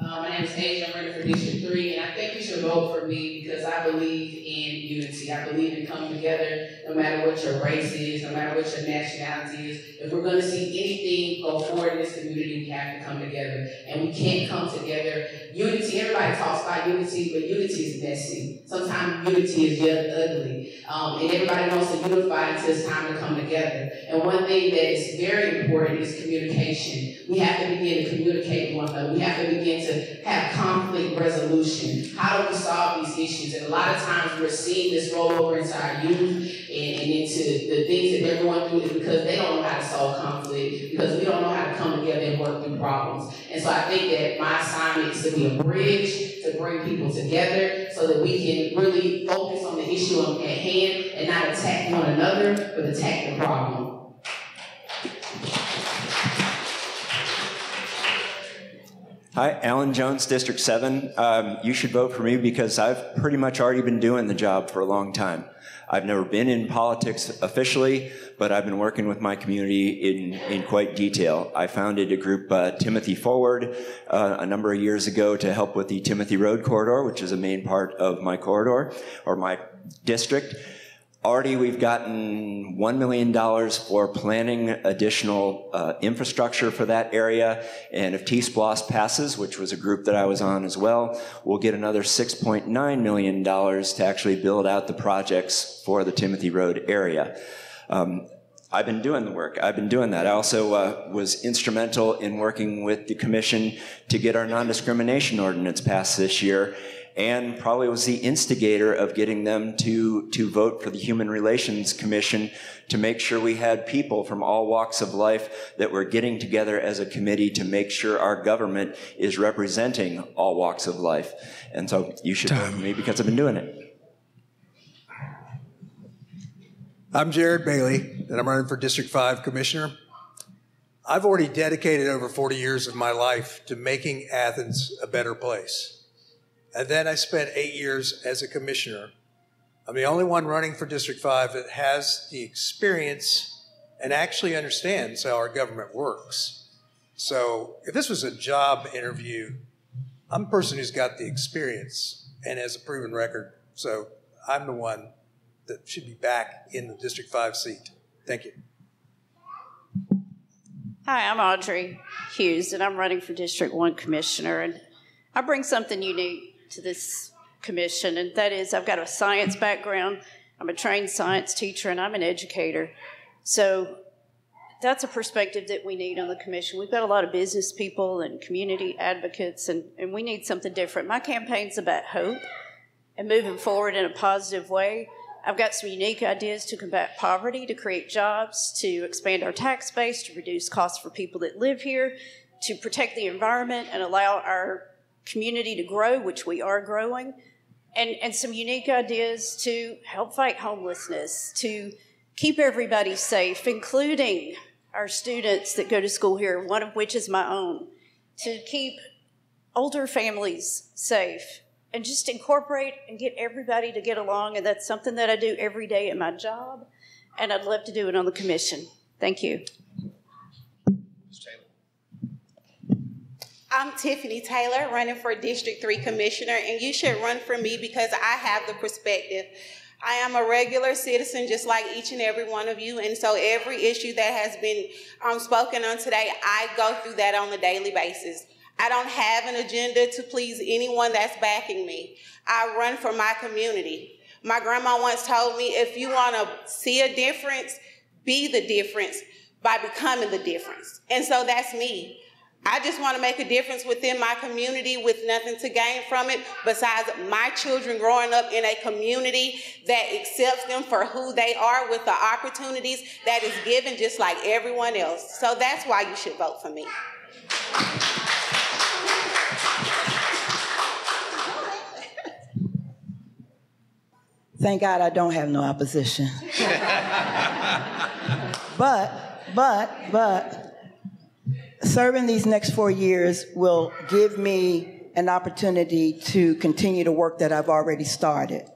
Uh, my name is Paige. I'm running for District three, and I think you should vote for me because I believe in unity. I believe in coming together no matter what your race is, no matter what your nationality is. If we're going to see anything go forward in this community, we have to come together, and we can't come together. Unity, everybody talks about unity, but unity is messy. Sometimes unity is just ugly, um, and everybody wants to unify until it's time to come together. And one thing that is very important is communication. We have to begin to communicate with one another. We have to begin to have conflict resolution. How do we solve these issues? And a lot of times we're seeing this roll over into our youth and, and into the things that they're going through is because they don't know how to solve conflict, because we don't know how to come together and work through problems. And so I think that my assignment is to be a bridge to bring people together so that we can really focus on the issue at hand and not attack one another, but attack the problem. Hi, Alan Jones, District seven. Um, you should vote for me because I've pretty much already been doing the job for a long time. I've never been in politics officially, but I've been working with my community in, in quite detail. I founded a group, uh, Timothy Forward, uh, a number of years ago to help with the Timothy Road corridor, which is a main part of my corridor, or my district. Already we've gotten one million dollars for planning additional uh, infrastructure for that area, and if T-SPLOST passes, which was a group that I was on as well, we'll get another six point nine million dollars to actually build out the projects for the Timothy Road area. Um, I've been doing the work. I've been doing that. I also uh, was instrumental in working with the commission to get our non-discrimination ordinance passed this year, and probably was the instigator of getting them to, to vote for the Human Relations Commission to make sure we had people from all walks of life that were getting together as a committee to make sure our government is representing all walks of life. And so you should vote for me because I've been doing it. I'm Jared Bailey, and I'm running for District five Commissioner. I've already dedicated over forty years of my life to making Athens a better place. And then I spent eight years as a commissioner. I'm the only one running for District five that has the experience and actually understands how our government works. So if this was a job interview, I'm a person who's got the experience and has a proven record. So I'm the one that should be back in the District five seat. Thank you. Hi, I'm Audrey Hughes, and I'm running for District one Commissioner. And I bring something unique to this commission, and that is I've got a science background. I'm a trained science teacher, and I'm an educator. So that's a perspective that we need on the commission. We've got a lot of business people and community advocates, and, and we need something different. My campaign's about hope and moving forward in a positive way. I've got some unique ideas to combat poverty, to create jobs, to expand our tax base, to reduce costs for people that live here, to protect the environment and allow our community to grow, which we are growing, and, and some unique ideas to help fight homelessness, to keep everybody safe, including our students that go to school here, one of which is my own, to keep older families safe, and just incorporate and get everybody to get along, and that's something that I do every day at my job, and I'd love to do it on the commission. Thank you. I'm Tiffany Taylor, running for District three Commissioner, and you should run for me because I have the perspective. I am a regular citizen just like each and every one of you, and so every issue that has been um, spoken on today, I go through that on a daily basis. I don't have an agenda to please anyone that's backing me. I run for my community. My grandma once told me, if you want to see a difference, be the difference by becoming the difference, and so that's me. I just want to make a difference within my community with nothing to gain from it besides my children growing up in a community that accepts them for who they are with the opportunities that is given just like everyone else. So that's why you should vote for me. Thank God I don't have no opposition. But, but, but, serving these next four years will give me an opportunity to continue the work that I've already started.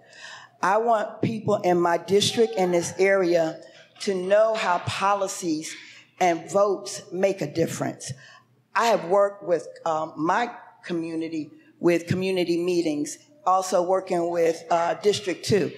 I want people in my district and this area to know how policies and votes make a difference. I have worked with um, my community with community meetings, also working with uh, District two.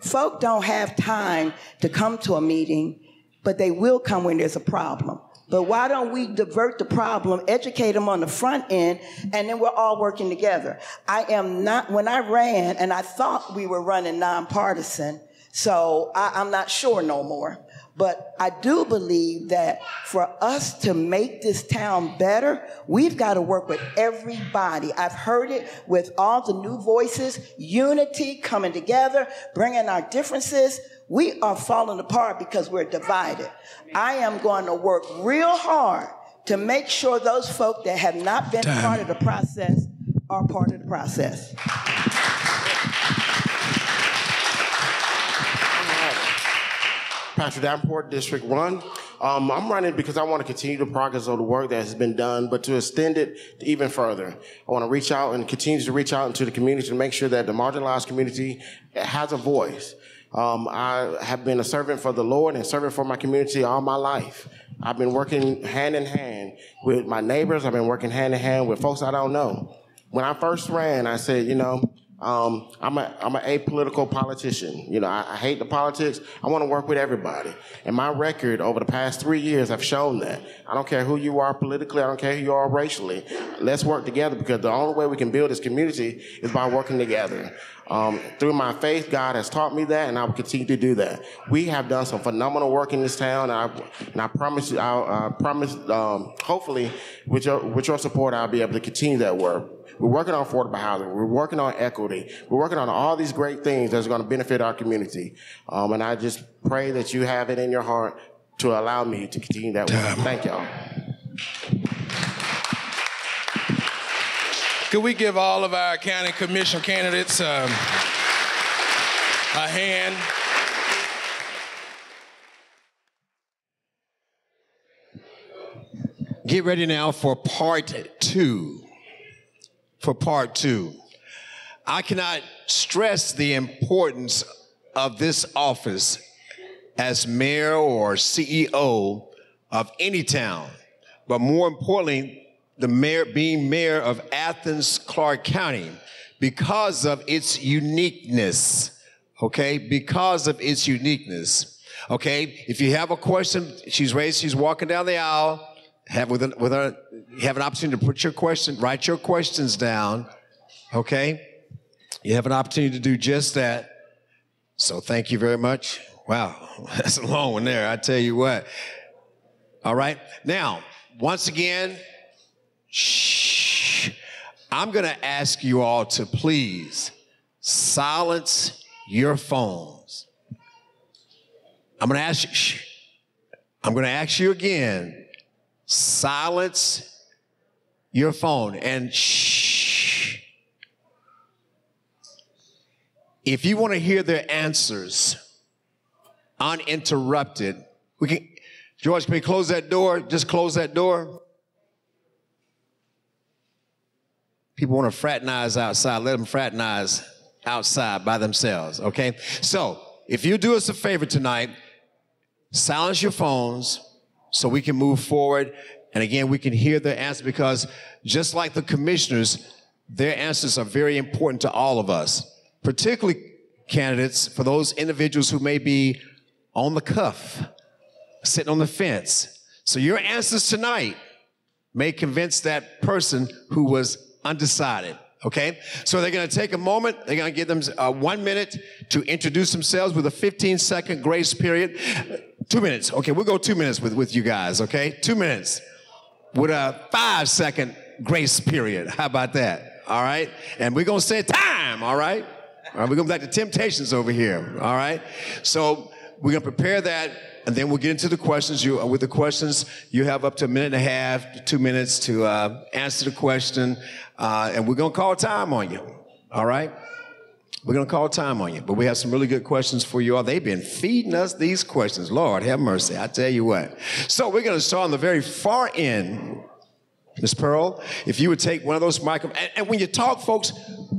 Folk don't have time to come to a meeting, but they will come when there's a problem. But why don't we divert the problem, educate them on the front end, and then we're all working together. I am not, when I ran, and I thought we were running nonpartisan, so I, I'm not sure no more. But I do believe that for us to make this town better, we've got to work with everybody. I've heard it with all the new voices, unity, coming together, bringing our differences. We are falling apart because we're divided. I am going to work real hard to make sure those folk that have not been Time. part of the process are part of the process. Patrick Davenport, District one. Um, I'm running because I want to continue the progress of the work that has been done, but to extend it even further. I want to reach out and continue to reach out into the community to make sure that the marginalized community has a voice. Um, I have been a servant for the Lord and servant for my community all my life. I've been working hand in hand with my neighbors. I've been working hand in hand with folks I don't know. When I first ran, I said, you know, Um, I'm a, I'm an apolitical politician. You know, I, I hate the politics. I want to work with everybody. And my record over the past three years, I've shown that. I don't care who you are politically. I don't care who you are racially. Let's work together, because the only way we can build this community is by working together. Um, through my faith, God has taught me that, and I will continue to do that. We have done some phenomenal work in this town, and I, and I promise, I, I promise um, hopefully, with your, with your support, I'll be able to continue that work. We're working on affordable housing. We're working on equity. We're working on all these great things that's going to benefit our community. Um, and I just pray that you have it in your heart to allow me to continue that work. Thank y'all. Could we give all of our county commission candidates um, a hand? Get ready now for part two. For part two. I cannot stress the importance of this office as mayor or C E O of any town, but more importantly, the mayor, being mayor of Athens, Clarke County, because of its uniqueness, okay? Because of its uniqueness, okay? If you have a question, she's raised, she's walking down the aisle, Have with a, with a, have an opportunity to put your question, write your questions down, okay? You have an opportunity to do just that. So thank you very much. Wow, that's a long one there, I tell you what. All right, now, once again, shh, I'm gonna ask you all to please silence your phones. I'm gonna ask you, shh, I'm gonna ask you again, silence your phone, and shh. If you want to hear their answers uninterrupted, we can, George, can we close that door? Just close that door. People want to fraternize outside. Let them fraternize outside by themselves, okay? So if you do us a favor tonight, silence your phones, so we can move forward, and again, we can hear their answer, because just like the commissioners, their answers are very important to all of us, particularly candidates for those individuals who may be on the cuff, sitting on the fence. So your answers tonight may convince that person who was undecided, okay? So they're gonna take a moment, they're gonna give them uh, one minute to introduce themselves with a fifteen second grace period. Two minutes. Okay, we'll go two minutes with, with you guys, okay? Two minutes with a five second grace period. How about that? All right? And we're going to say time, all right? All right, we're going to be like the Temptations over here, all right? So we're going to prepare that, and then we'll get into the questions. You, with the questions, you have up to a minute and a half, two minutes to uh, answer the question, uh, and we're going to call time on you, all right? We're going to call time on you, but we have some really good questions for you all. They've been feeding us these questions. Lord, have mercy. I tell you what. So we're going to start on the very far end. Miz Pearl, if you would take one of those microphones, and, and when you talk, folks,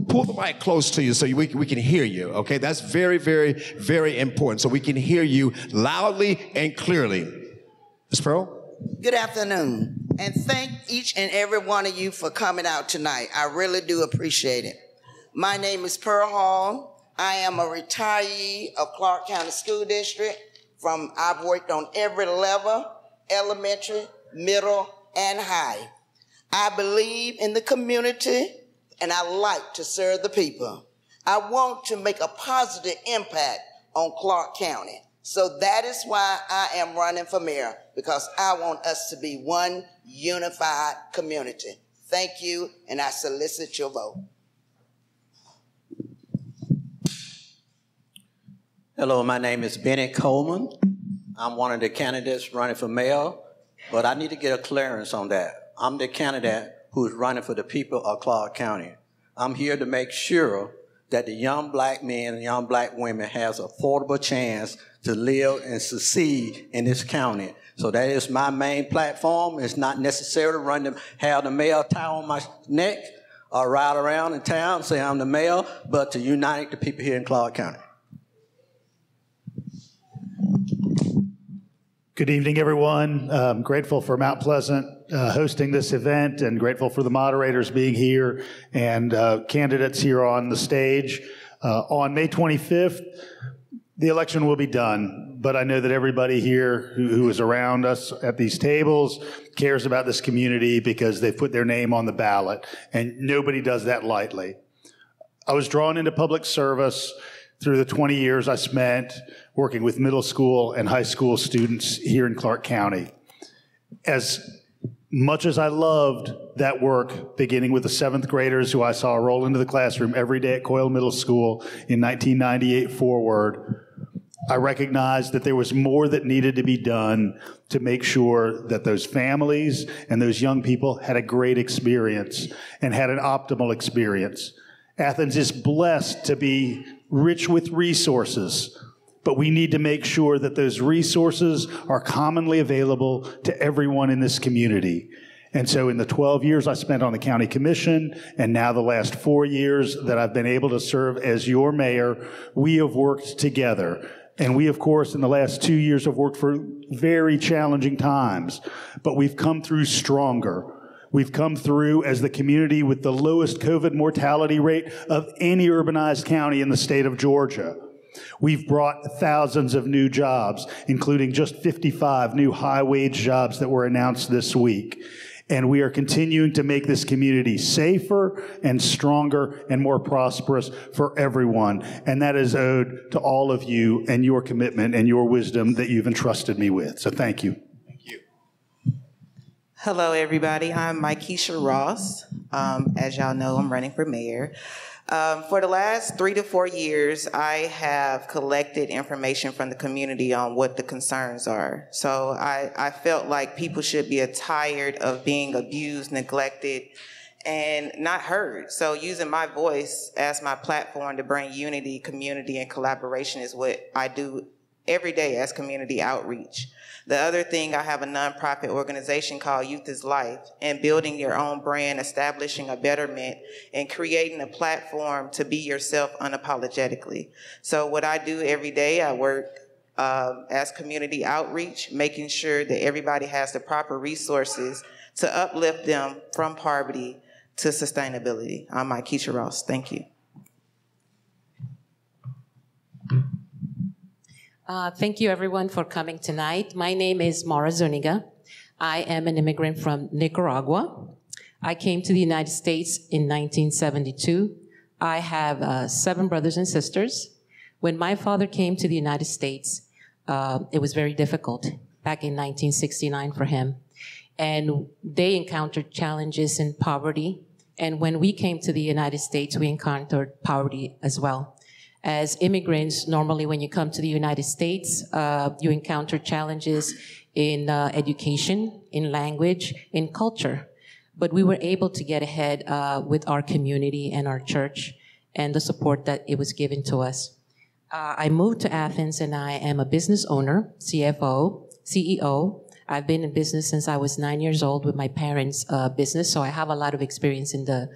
pull the mic close to you so you, we, we can hear you, okay? That's very, very, very important, so we can hear you loudly and clearly. Miz Pearl? Good afternoon, and thank each and every one of you for coming out tonight. I really do appreciate it. My name is Pearl Hall. I am a retiree of Clarke County School District. From I've worked on every level, elementary, middle, and high. I believe in the community, and I like to serve the people. I want to make a positive impact on Clarke County. So that is why I am running for mayor, because I want us to be one unified community. Thank you, and I solicit your vote. Hello, my name is Benny Coleman. I'm one of the candidates running for mayor, but I need to get a clearance on that. I'm the candidate who's running for the people of Clarke County. I'm here to make sure that the young black men and young black women has affordable chance to live and succeed in this county. So that is my main platform. It's not necessary to run them, have the mayor tie on my neck or ride around in town and say I'm the mayor, but to unite the people here in Clarke County. Good evening, everyone. I'm grateful for Mount Pleasant uh, hosting this event, and grateful for the moderators being here and uh, candidates here on the stage. Uh, on May twenty-fifth, the election will be done, but I know that everybody here who, who is around us at these tables cares about this community because they've put their name on the ballot, and nobody does that lightly. I was drawn into public service through the twenty years I spent working with middle school and high school students here in Clarke County. As much as I loved that work, beginning with the seventh graders who I saw roll into the classroom every day at Coyle Middle School in nineteen ninety-eight forward, I recognized that there was more that needed to be done to make sure that those families and those young people had a great experience and had an optimal experience. Athens is blessed to be rich with resources, but we need to make sure that those resources are commonly available to everyone in this community. And so in the twelve years I spent on the county commission, and now the last four years that I've been able to serve as your mayor, we have worked together. And we, of course, in the last two years have worked for very challenging times, but we've come through stronger. We've come through as the community with the lowest COVID mortality rate of any urbanized county in the state of Georgia. We've brought thousands of new jobs, including just fifty-five new high-wage jobs that were announced this week. And we are continuing to make this community safer and stronger and more prosperous for everyone. And that is owed to all of you and your commitment and your wisdom that you've entrusted me with. So thank you. Hello, everybody. I'm Mikeisha Ross. Um, as y'all know, I'm running for mayor. Um, for the last three to four years, I have collected information from the community on what the concerns are. So I, I felt like people should be tired of being abused, neglected, and not heard. So using my voice as my platform to bring unity, community, and collaboration is what I do every day as community outreach. The other thing, I have a nonprofit organization called Youth is Life, and building your own brand, establishing a betterment, and creating a platform to be yourself unapologetically. So what I do every day, I work uh, as community outreach, making sure that everybody has the proper resources to uplift them from poverty to sustainability. I'm Mikeisha Ross. Thank you. Uh, thank you, everyone, for coming tonight. My name is Mara Zuniga. I am an immigrant from Nicaragua. I came to the United States in nineteen seventy-two. I have uh, seven brothers and sisters. When my father came to the United States, uh, it was very difficult back in nineteen sixty-nine for him. And they encountered challenges in poverty. And when we came to the United States, we encountered poverty as well. As immigrants, normally when you come to the United States, uh, you encounter challenges in uh, education, in language, in culture. But we were able to get ahead uh, with our community and our church and the support that it was given to us. Uh, I moved to Athens and I am a business owner, C F O, C E O. I've been in business since I was nine years old with my parents' uh, business, so I have a lot of experience in the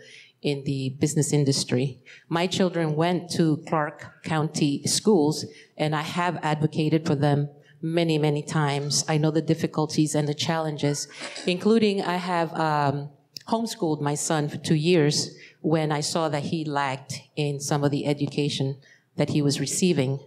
in the business industry. My children went to Clarke County schools, and I have advocated for them many, many times. I know the difficulties and the challenges, including I have um, homeschooled my son for two years when I saw that he lacked in some of the education that he was receiving.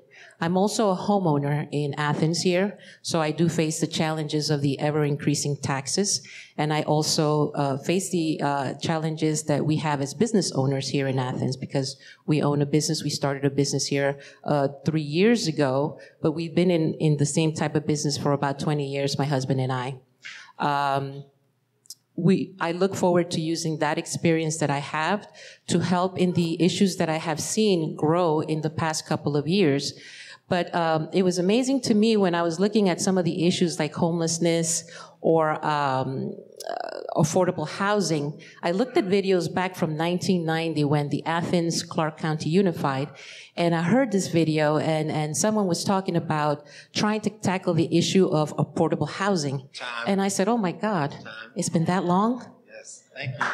I'm also a homeowner in Athens here, so I do face the challenges of the ever-increasing taxes, and I also uh, face the uh, challenges that we have as business owners here in Athens because we own a business. We started a business here uh, three years ago, but we've been in, in the same type of business for about twenty years, my husband and I. Um, We, I look forward to using that experience that I have to help in the issues that I have seen grow in the past couple of years. But um, it was amazing to me when I was looking at some of the issues like homelessness or um, uh, affordable housing. I looked at videos back from nineteen ninety when the Athens Clarke County unified, and I heard this video and, and someone was talking about trying to tackle the issue of affordable housing. Time. And I said, oh my God, Time. It's been that long? Yes, thank you.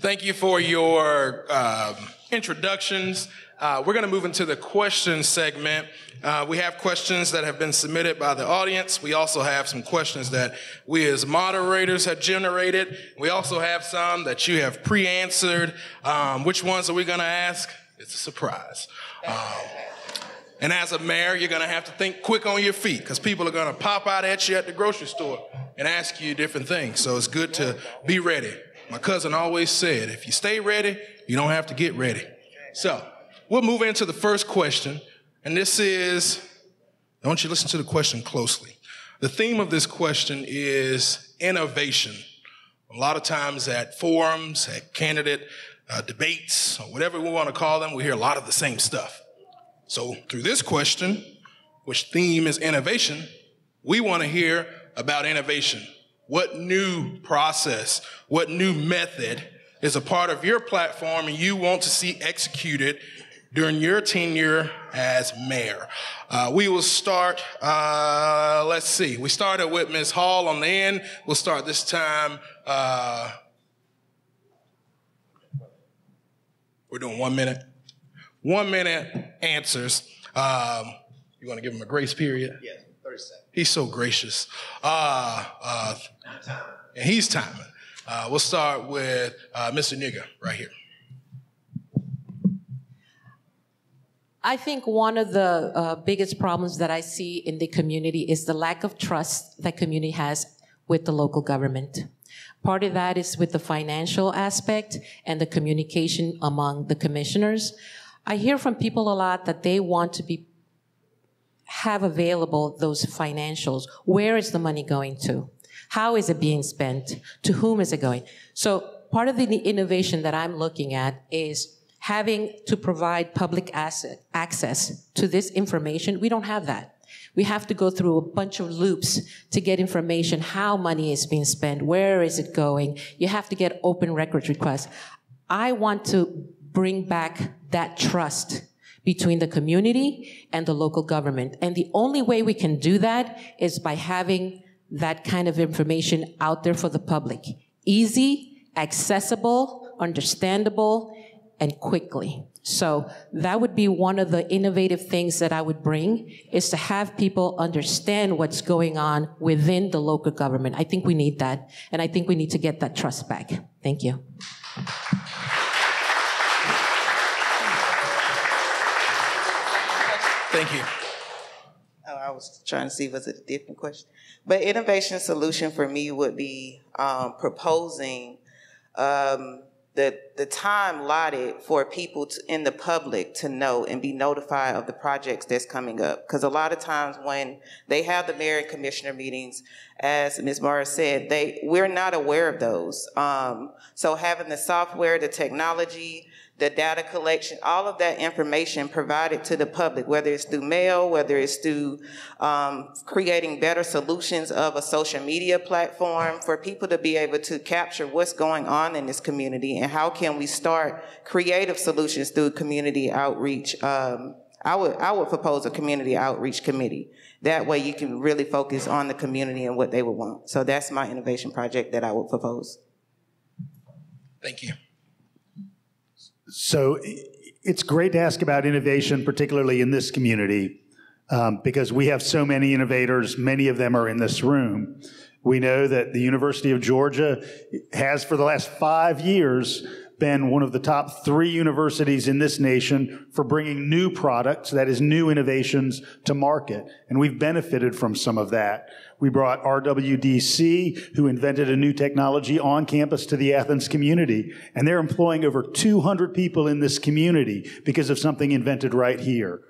Thank you for your uh, introductions. Uh, we're going to move into the questions segment. Uh, we have questions that have been submitted by the audience. We also have some questions that we as moderators have generated. We also have some that you have pre-answered. Um, which ones are we going to ask? It's a surprise. Um, and as a mayor, you're going to have to think quick on your feet because people are going to pop out at you at the grocery store and ask you different things. So it's good to be ready. My cousin always said, if you stay ready, you don't have to get ready. So we'll move into the first question. And this is, I want you to listen to the question closely. The theme of this question is innovation. A lot of times at forums, at candidate uh, debates, or whatever we want to call them, we hear a lot of the same stuff. So through this question, which theme is innovation, we want to hear about innovation. What new process, what new method is a part of your platform and you want to see executed during your tenure as mayor? Uh, we will start, uh, let's see, we started with Miz Hall on the end. We'll start this time. Uh, we're doing one minute. One minute answers. Um, you want to give him a grace period? Yes, thirty seconds. He's so gracious. Uh, uh, and he's timing. Uh, we'll start with uh, Mister Nigga right here. I think one of the uh, biggest problems that I see in the community is the lack of trust that community has with the local government. Part of that is with the financial aspect and the communication among the commissioners. I hear from people a lot that they want to be have available those financials. Where is the money going to? How is it being spent? To whom is it going? So part of the innovation that I'm looking at is having to provide public asset access to this information. We don't have that. We have to go through a bunch of loops to get information, how money is being spent, where is it going? You have to get open records requests. I want to bring back that trust between the community and the local government. And the only way we can do that is by having that kind of information out there for the public. Easy, accessible, understandable, and quickly. So that would be one of the innovative things that I would bring, is to have people understand what's going on within the local government. I think we need that, and I think we need to get that trust back. Thank you. Thank you. Oh, I was trying to see, was it a different question? But innovation solution for me would be um, proposing um, that the time allotted for people to, in the public to know and be notified of the projects that's coming up. Because a lot of times when they have the mayor and commissioner meetings, as Miz Morris said, they we're not aware of those. Um, so having the software, the technology, the data collection, all of that information provided to the public, whether it's through mail, whether it's through um, creating better solutions of a social media platform for people to be able to capture what's going on in this community and how can we start creative solutions through community outreach. Um, I would, I would propose a community outreach committee. That way you can really focus on the community and what they would want. So that's my innovation project that I would propose. Thank you. So it's great to ask about innovation, particularly in this community, um, because we have so many innovators. Many of them are in this room. We know that the University of Georgia has, for the last five years, been one of the top three universities in this nation for bringing new products, that is, new innovations, to market. And we've benefited from some of that. We brought R W D C, who invented a new technology on campus, to the Athens community. And they're employing over two hundred people in this community because of something invented right here.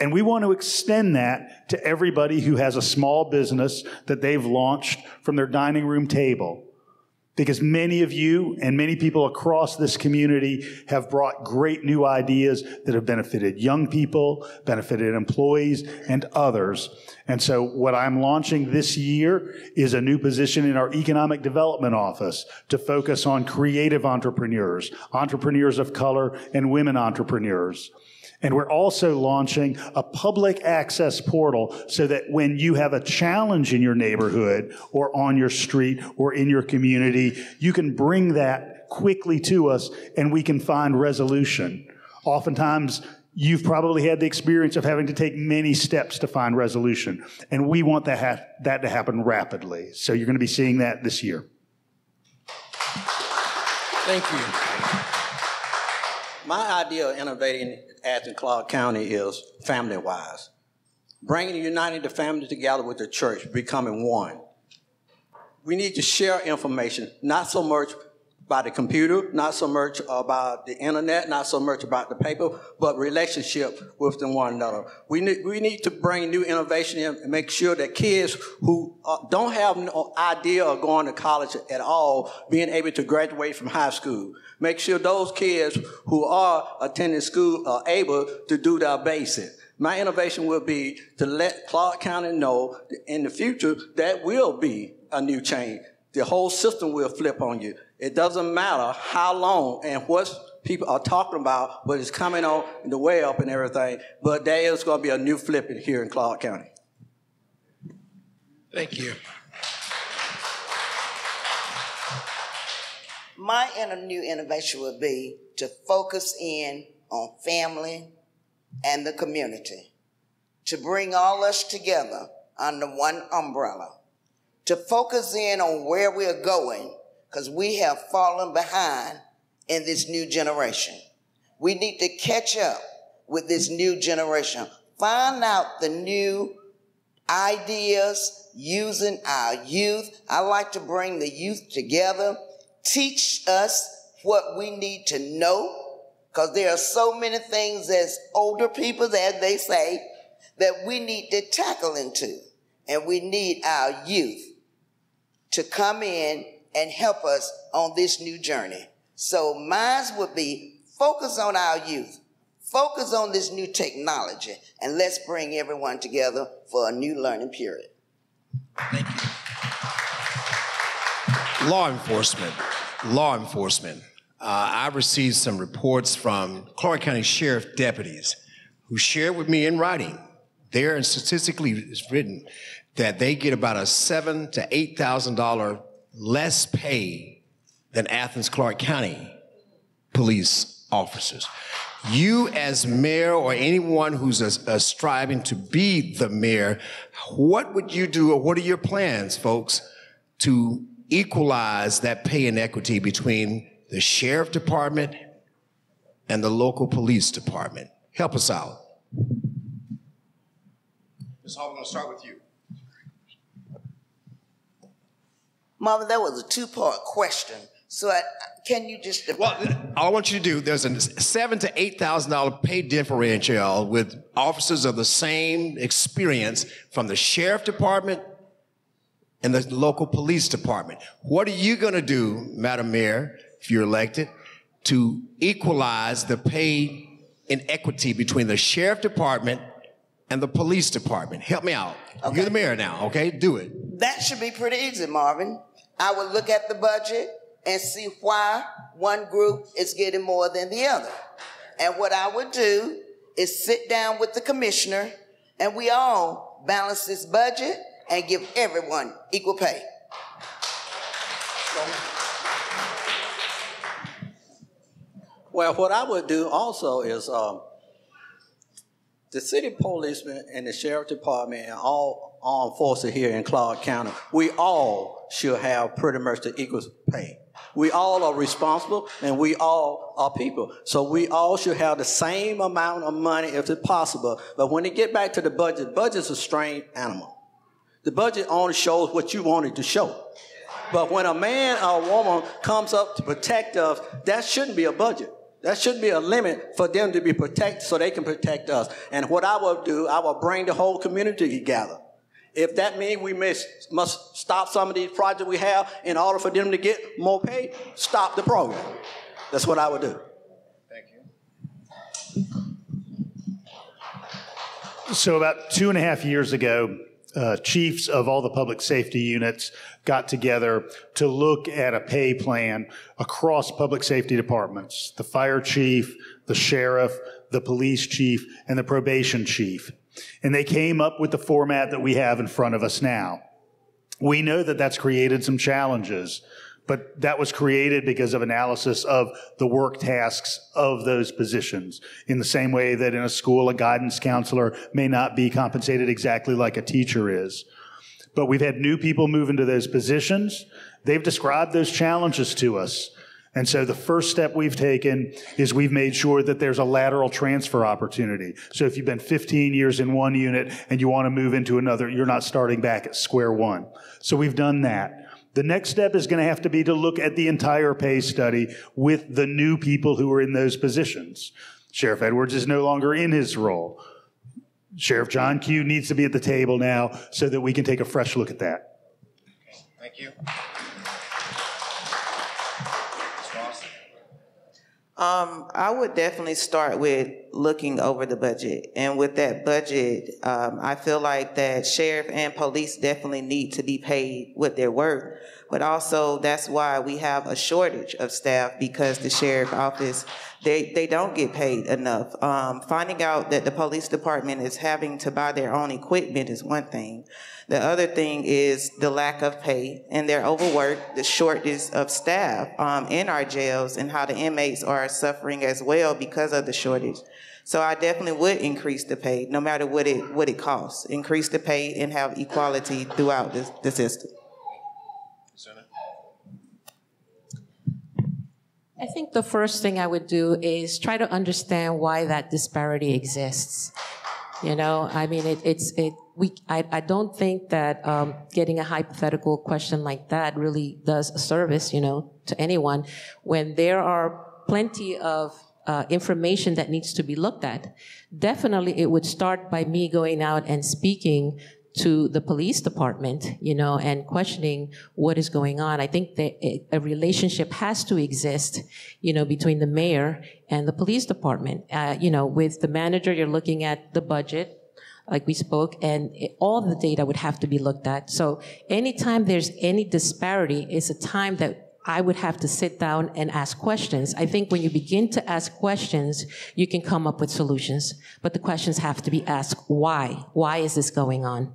And we want to extend that to everybody who has a small business that they've launched from their dining room table. Because many of you and many people across this community have brought great new ideas that have benefited young people, benefited employees, and others. And so what I'm launching this year is a new position in our economic development office to focus on creative entrepreneurs, entrepreneurs of color, and women entrepreneurs. And we're also launching a public access portal so that when you have a challenge in your neighborhood or on your street or in your community, you can bring that quickly to us and we can find resolution. Oftentimes, you've probably had the experience of having to take many steps to find resolution. And we want that, ha- that to happen rapidly. So you're going to be seeing that this year. Thank you. My idea of innovating Athens Clarke County is family-wise. Bringing and uniting the family together with the church, becoming one. We need to share information, not so much by the computer, not so much about the internet, not so much about the paper, but relationship with one another. We need, we need to bring new innovation in and make sure that kids who uh, don't have no idea of going to college at all, being able to graduate from high school. Make sure those kids who are attending school are able to do their basic. My innovation will be to let Clarke County know that in the future that will be a new change. The whole system will flip on you. It doesn't matter how long and what people are talking about, but it's coming on the way up and everything. But there is going to be a new flip here in Clarke County. Thank you. My new innovation would be to focus in on family and the community, to bring all us together under one umbrella, to focus in on where we are going, because we have fallen behind in this new generation. We need to catch up with this new generation. Find out the new ideas using our youth. I like to bring the youth together. Teach us what we need to know, because there are so many things as older people, as they say, that we need to tackle into. And we need our youth to come in and help us on this new journey. So mine would be focus on our youth, focus on this new technology, and let's bring everyone together for a new learning period. Thank you. Law enforcement, law enforcement. Uh, I received some reports from Clarke County Sheriff deputies who shared with me in writing. There, and statistically it's written that they get about a seven to eight thousand dollar less pay than Athens Clarke County police officers. You as mayor or anyone who's a, a striving to be the mayor, what would you do or what are your plans, folks, to equalize that pay inequity between the sheriff department and the local police department? Help us out. Miz Hall, I'm going to start with you. Mama, that was a two-part question, So I, can you just... Define? Well, all I want you to do, there's a seven thousand to eight thousand dollars pay differential with officers of the same experience from the sheriff department and the local police department. What are you going to do, Madam Mayor, if you're elected, to equalize the pay inequity between the sheriff department and the police department? Help me out. Okay. You're the mayor now, okay? Do it. That should be pretty easy, Marvin. I would look at the budget and see why one group is getting more than the other. And what I would do is sit down with the commissioner and we all balance this budget and give everyone equal pay. Well, what I would do also is um, the city policemen and the sheriff department and all armed forces here in Clarke County, we all should have pretty much the equal pay. We all are responsible and we all are people. So we all should have the same amount of money if it's possible. But when it get back to the budget, budget's a strange animal. The budget only shows what you want it to show. But when a man or a woman comes up to protect us, that shouldn't be a budget. That shouldn't be a limit for them to be protected so they can protect us. And what I will do, I will bring the whole community together. If that means we miss, must stop some of these projects we have in order for them to get more pay, stop the program. That's what I would do. Thank you. So about two and a half years ago, uh, chiefs of all the public safety units got together to look at a pay plan across public safety departments, the fire chief, the sheriff, the police chief, and the probation chief. And they came up with the format that we have in front of us now. We know that that's created some challenges, but that was created because of analysis of the work tasks of those positions. In the same way that in a school, a guidance counselor may not be compensated exactly like a teacher is. But we've had new people move into those positions. They've described those challenges to us. And so the first step we've taken is we've made sure that there's a lateral transfer opportunity. So if you've been fifteen years in one unit and you want to move into another, you're not starting back at square one. So we've done that. The next step is going to have to be to look at the entire pay study with the new people who are in those positions. Sheriff Edwards is no longer in his role. Sheriff John Q needs to be at the table now so that we can take a fresh look at that. Okay, thank you. Um, I would definitely start with looking over the budget. And with that budget, um, I feel like that sheriff and police definitely need to be paid what they're worth. But also, that's why we have a shortage of staff, because the sheriff's office, they, they don't get paid enough. Um, finding out that the police department is having to buy their own equipment is one thing. The other thing is the lack of pay, and they're overworked, the shortage of staff um, in our jails, and how the inmates are suffering as well because of the shortage. So I definitely would increase the pay, no matter what it, what it costs. Increase the pay and have equality throughout the, the system. I think the first thing I would do is try to understand why that disparity exists. You know, I mean, it, it's, it, we, I, I don't think that um, getting a hypothetical question like that really does a service, you know, to anyone, when there are plenty of uh, information that needs to be looked at. Definitely it would start by me going out and speaking to the police department, you know, and questioning what is going on. I think that a relationship has to exist, you know, between the mayor and the police department. Uh, you know, with the manager, you're looking at the budget, like we spoke, and it, all the data would have to be looked at. So anytime there's any disparity, it's a time that I would have to sit down and ask questions. I think when you begin to ask questions, you can come up with solutions. But the questions have to be asked, why? Why is this going on?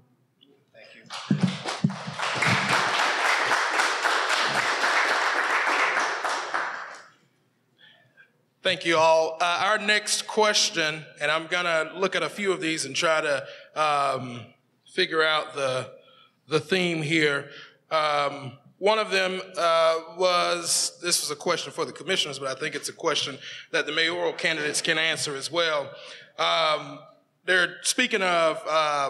Thank you all. Uh, our next question, and I'm gonna look at a few of these and try to um, figure out the, the theme here. Um, one of them uh, was, this was a question for the commissioners, but I think it's a question that the mayoral candidates can answer as well. Um, they're speaking of uh,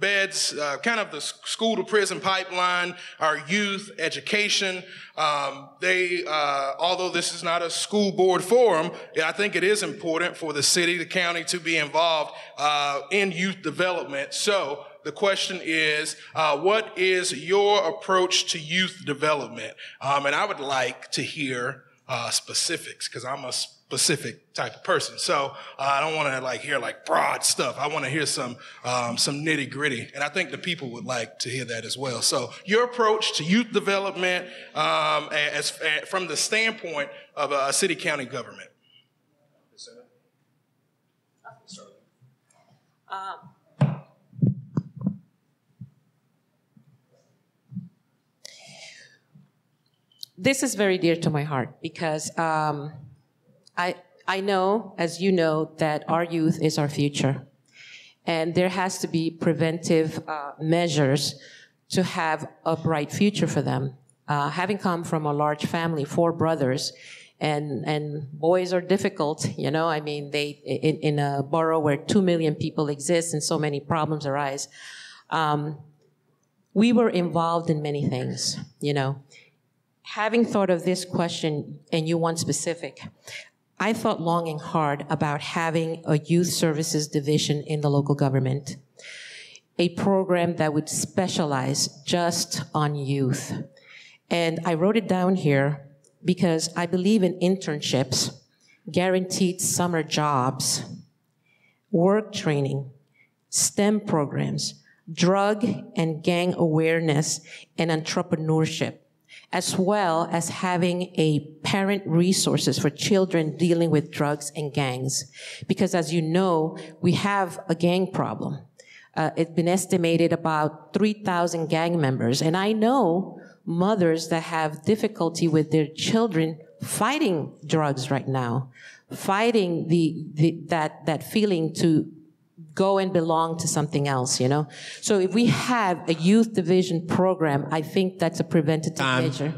beds, uh, kind of the school to prison pipeline, our youth, education. Um, they, uh, although this is not a school board forum, I think it is important for the city, the county to be involved uh, in youth development. So the question is, uh, what is your approach to youth development? Um, and I would like to hear uh, specifics, because I'm a specific type of person. So uh, I don't want to like hear like broad stuff. I want to hear some um, some nitty gritty. And I think the people would like to hear that as well. So your approach to youth development um, as, as from the standpoint of a uh, city county government. Um. This is very dear to my heart because um, I, I know, as you know, that our youth is our future. And there has to be preventive uh, measures to have a bright future for them. Uh, having come from a large family, four brothers, and, and boys are difficult, you know, I mean, they in, in a borough where two million people exist and so many problems arise. Um, we were involved in many things, you know. Having thought of this question, and you want specific, I thought long and hard about having a youth services division in the local government, a program that would specialize just on youth. And I wrote it down here because I believe in internships, guaranteed summer jobs, work training, STEM programs, drug and gang awareness, and entrepreneurship, as well as having a parent resources for children dealing with drugs and gangs. Because as you know, we have a gang problem. Uh, it's been estimated about three thousand gang members. And I know mothers that have difficulty with their children fighting drugs right now, fighting the, the that, that feeling to go and belong to something else, you know? So if we have a youth division program, I think that's a preventative um. measure.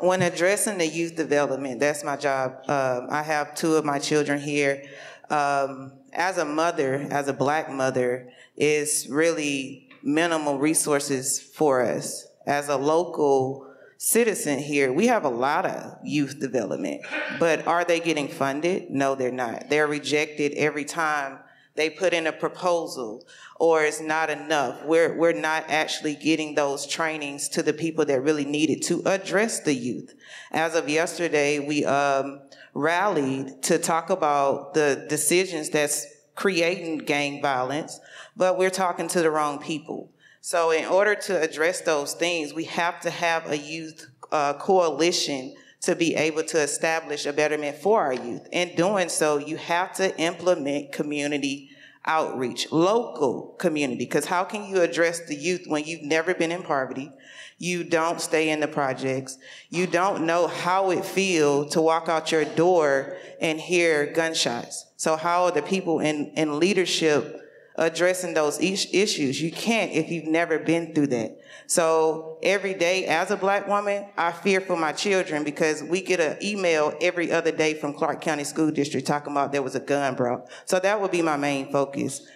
When addressing the youth development, that's my job. Uh, I have two of my children here. Um, as a mother, as a black mother, it's really minimal resources for us. As a local citizen here, we have a lot of youth development, but are they getting funded? No, they're not. They're rejected every time they put in a proposal, or it's not enough. We're, we're not actually getting those trainings to the people that really need it to address the youth. As of yesterday, we um, rallied to talk about the decisions that's creating gang violence, but we're talking to the wrong people. So in order to address those things, we have to have a youth uh, coalition to be able to establish a betterment for our youth. In doing so, you have to implement community outreach, local community, because how can you address the youth when you've never been in poverty, you don't stay in the projects, you don't know how it feels to walk out your door and hear gunshots. So how are the people in, in leadership addressing those issues? You can't if you've never been through that. So every day as a black woman, I fear for my children because we get an email every other day from Clarke County School District talking about there was a gun brought. So that would be my main focus.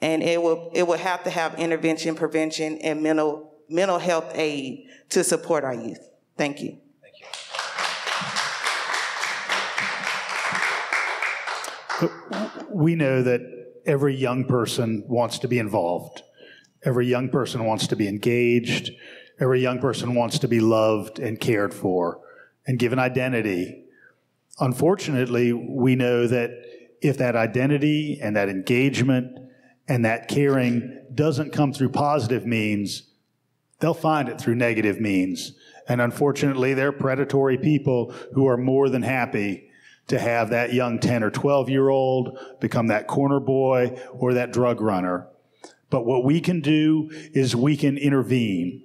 And it will, it will have to have intervention, prevention, and mental, mental health aid to support our youth. Thank you. Thank you. We know that every young person wants to be involved. Every young person wants to be engaged. Every young person wants to be loved and cared for and given identity. Unfortunately, we know that if that identity and that engagement and that caring doesn't come through positive means, they'll find it through negative means. And unfortunately, they're predatory people who are more than happy to have that young ten or twelve year old become that corner boy or that drug runner. But what we can do is we can intervene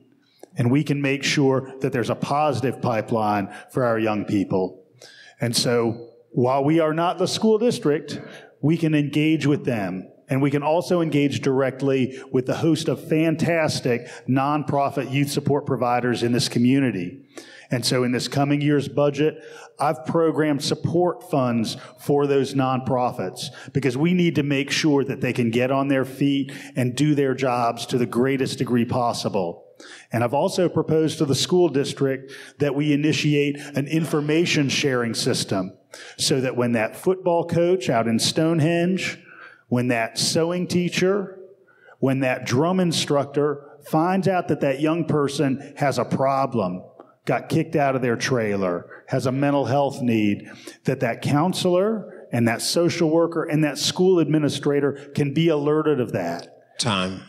and we can make sure that there's a positive pipeline for our young people. And so while we are not the school district, we can engage with them. And we can also engage directly with a host of fantastic nonprofit youth support providers in this community. And so in this coming year's budget, I've programmed support funds for those nonprofits because we need to make sure that they can get on their feet and do their jobs to the greatest degree possible. And I've also proposed to the school district that we initiate an information sharing system so that when that football coach out in Stonehenge, when that sewing teacher, when that drum instructor finds out that that young person has a problem, got kicked out of their trailer, has a mental health need, that that counselor and that social worker and that school administrator can be alerted of that. Time.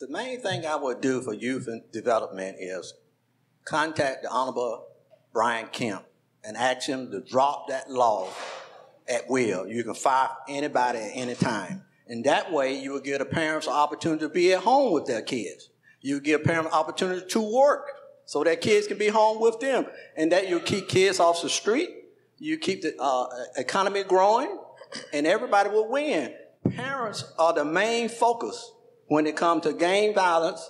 The main thing I would do for youth development is contact the Honorable Brian Kemp and ask him to drop that law at will. You can fire anybody at any time. And that way you will give a parents an opportunity to be at home with their kids. You give parents an opportunity to work so that kids can be home with them. And that you'll keep kids off the street. You keep the uh, economy growing and everybody will win. Parents are the main focus when it comes to gang violence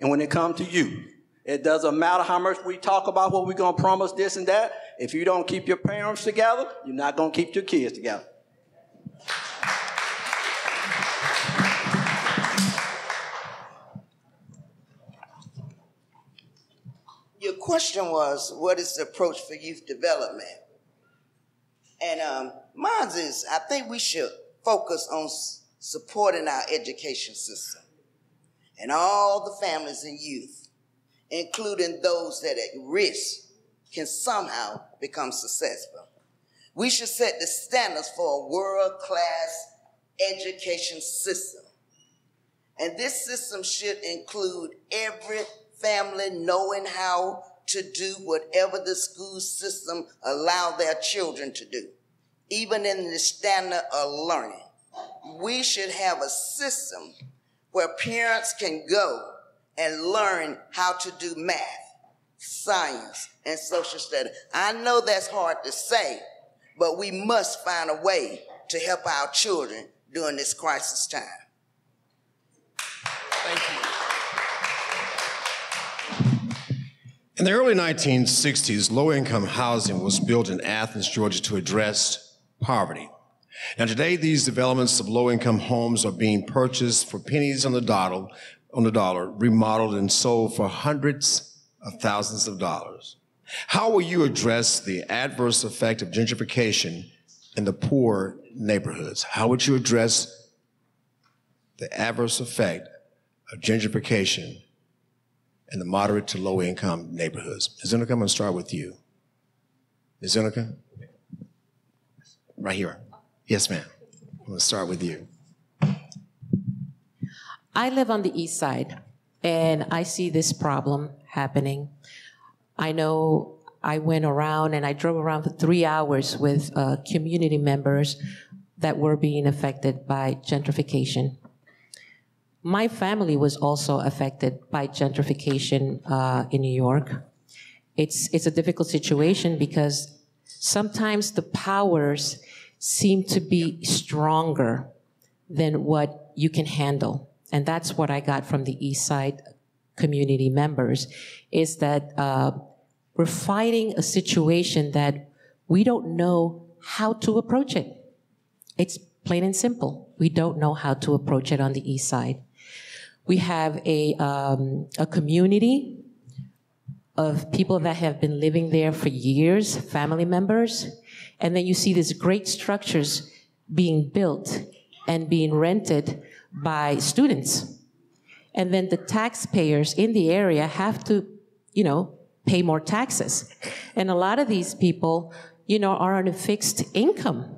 and when it comes to youth. It doesn't matter how much we talk about what we're going to promise this and that. If you don't keep your parents together, you're not going to keep your kids together. Your question was, what is the approach for youth development? And um, mine is, I think we should focus on s supporting our education system and all the families and youth, including those that at risk can somehow become successful. We should set the standards for a world-class education system. And this system should include every family knowing how to do whatever the school system allows their children to do, even in the standard of learning. We should have a system where parents can go and learn how to do math, science, and social studies. I know that's hard to say, but we must find a way to help our children during this crisis time. Thank you. In the early nineteen sixties, low-income housing was built in Athens, Georgia, to address poverty. Now today, these developments of low-income homes are being purchased for pennies on the dollar, on the dollar, remodeled and sold for hundreds of thousands of dollars. How will you address the adverse effect of gentrification in the poor neighborhoods? How would you address the adverse effect of gentrification in the moderate to low income neighborhoods? Miz Inika, I'm gonna start with you. Miz Inika? Right here. Yes, ma'am. I'm gonna start with you. I live on the east side, and I see this problem happening. I know I went around, and I drove around for three hours with uh, community members that were being affected by gentrification. My family was also affected by gentrification uh, in New York. It's, it's a difficult situation because sometimes the powers seem to be stronger than what you can handle. And that's what I got from the East Side community members, is that uh, we're fighting a situation that we don't know how to approach it. It's plain and simple. We don't know how to approach it on the East Side. We have a, um, a community of people that have been living there for years, family members, and then you see these great structures being built and being rented by students. And then the taxpayers in the area have to, you know, pay more taxes. And a lot of these people, you know, are on a fixed income.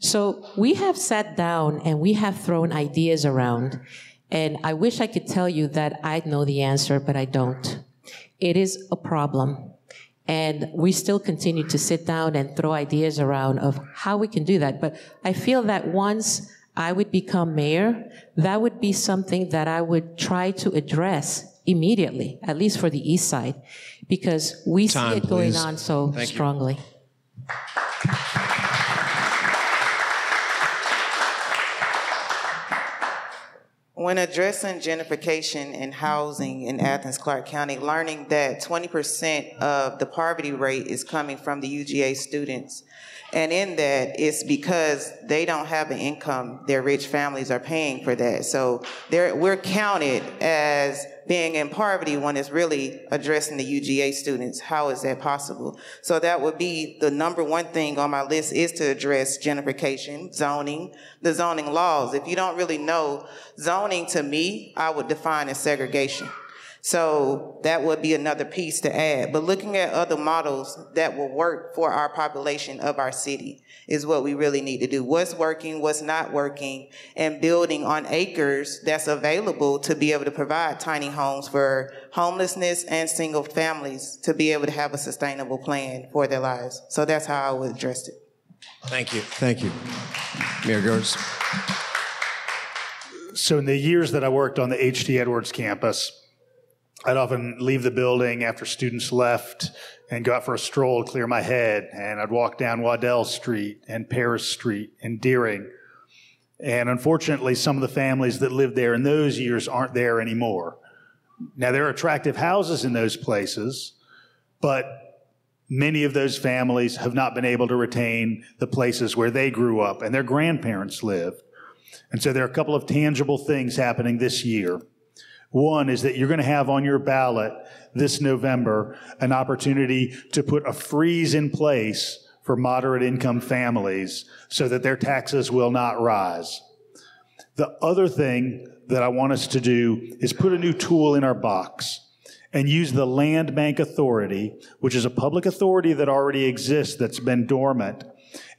So we have sat down and we have thrown ideas around. And I wish I could tell you that I know the answer, but I don't. It is a problem. And we still continue to sit down and throw ideas around of how we can do that. But I feel that once I would become mayor, that would be something that I would try to address immediately, at least for the East Side, because we Time, see it please. going on so Thank strongly. You. When addressing gentrification in housing in Athens, Clarke County, learning that twenty percent of the poverty rate is coming from the U G A students, and in that it's because they don't have an income, their rich families are paying for that. So we're counted as being in poverty when it's really addressing the U G A students. How is that possible? So that would be the number one thing on my list, is to address gentrification, zoning, the zoning laws. If you don't really know zoning, to me, I would define as segregation. So that would be another piece to add. But looking at other models that will work for our population of our city is what we really need to do. What's working, what's not working, and building on acres that's available to be able to provide tiny homes for homelessness and single families to be able to have a sustainable plan for their lives. So that's how I would address it. Thank you. Thank you. Mayor Girtz. So in the years that I worked on the H T Edwards campus, I'd often leave the building after students left and go out for a stroll to clear my head, and I'd walk down Waddell Street and Paris Street and Deering. And unfortunately, some of the families that lived there in those years aren't there anymore. Now, there are attractive houses in those places, but many of those families have not been able to retain the places where they grew up and their grandparents lived. And so there are a couple of tangible things happening this year. One is that you're going to have on your ballot this November an opportunity to put a freeze in place for moderate income families so that their taxes will not rise. The other thing that I want us to do is put a new tool in our box and use the Land Bank Authority, which is a public authority that already exists that's been dormant.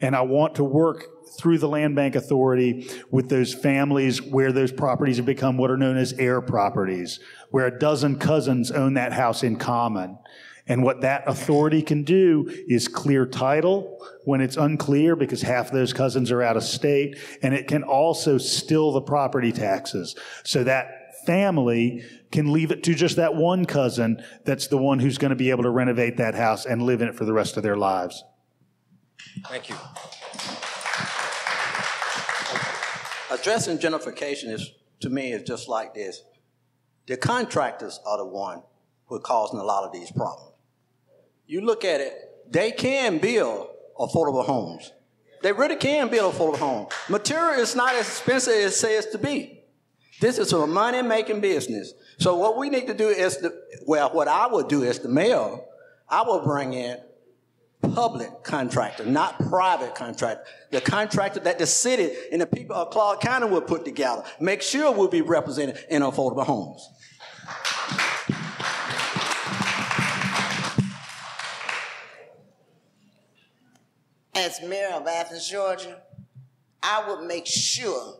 And I want to work through the Land Bank Authority with those families where those properties have become what are known as heir properties, where a dozen cousins own that house in common. And what that authority can do is clear title when it's unclear, because half those cousins are out of state, and it can also still the property taxes. So that family can leave it to just that one cousin that's the one who's going to be able to renovate that house and live in it for the rest of their lives. Thank you. Addressing gentrification is, to me, is just like this. The contractors are the one who are causing a lot of these problems. You look at it, they can build affordable homes. They really can build affordable homes. Material is not as expensive as it says to be. This is a money-making business. So what we need to do is, to, well, what I would do as the mayor, I will bring in public contractor, not private contractor. The contractor that the city and the people of Clarke County will put together. Make sure we'll be represented in affordable homes. As mayor of Athens, Georgia, I would make sure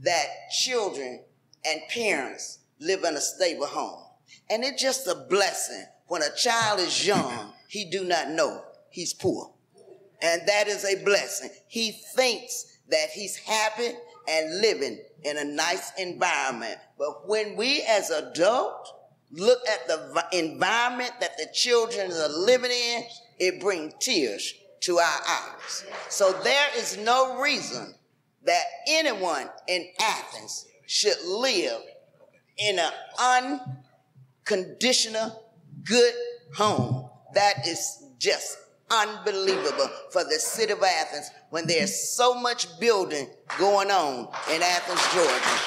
that children and parents live in a stable home. And it's just a blessing when a child is young, he do not know he's poor. And that is a blessing. He thinks that he's happy and living in a nice environment. But when we as adults look at the environment that the children are living in, it brings tears to our eyes. So there is no reason that anyone in Athens should live in an unconditional good home. That is just unbelievable for the city of Athens when there's so much building going on in Athens, Georgia.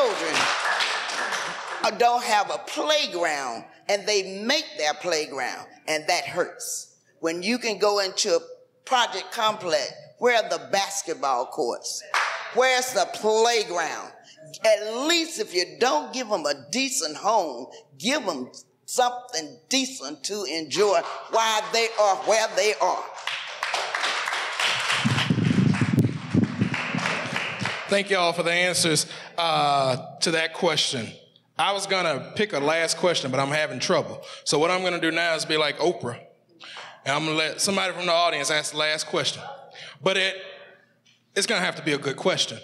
And the children don't have a playground, and they make their playground, and that hurts. When you can go into a project complex, where are the basketball courts? Where's the playground? At least if you don't give them a decent home, give them something decent to enjoy while they are where they are. Thank you all for the answers uh, to that question. I was gonna pick a last question, but I'm having trouble. So what I'm gonna do now is be like Oprah, and I'm gonna let somebody from the audience ask the last question. But it, it's gonna have to be a good question.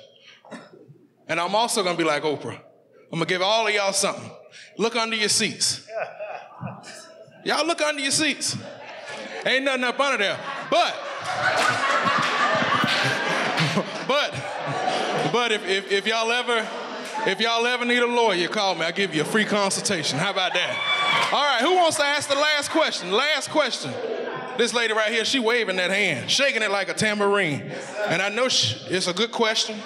And I'm also gonna be like Oprah. I'm gonna give all of y'all something. Look under your seats. Y'all look under your seats. Ain't nothing up under there. But, but, but if, if, if y'all ever, if y'all ever need a lawyer, call me. I'll give you a free consultation. How about that? All right, who wants to ask the last question? Last question. This lady right here, she waving that hand, shaking it like a tambourine. And I know she, it's a good question.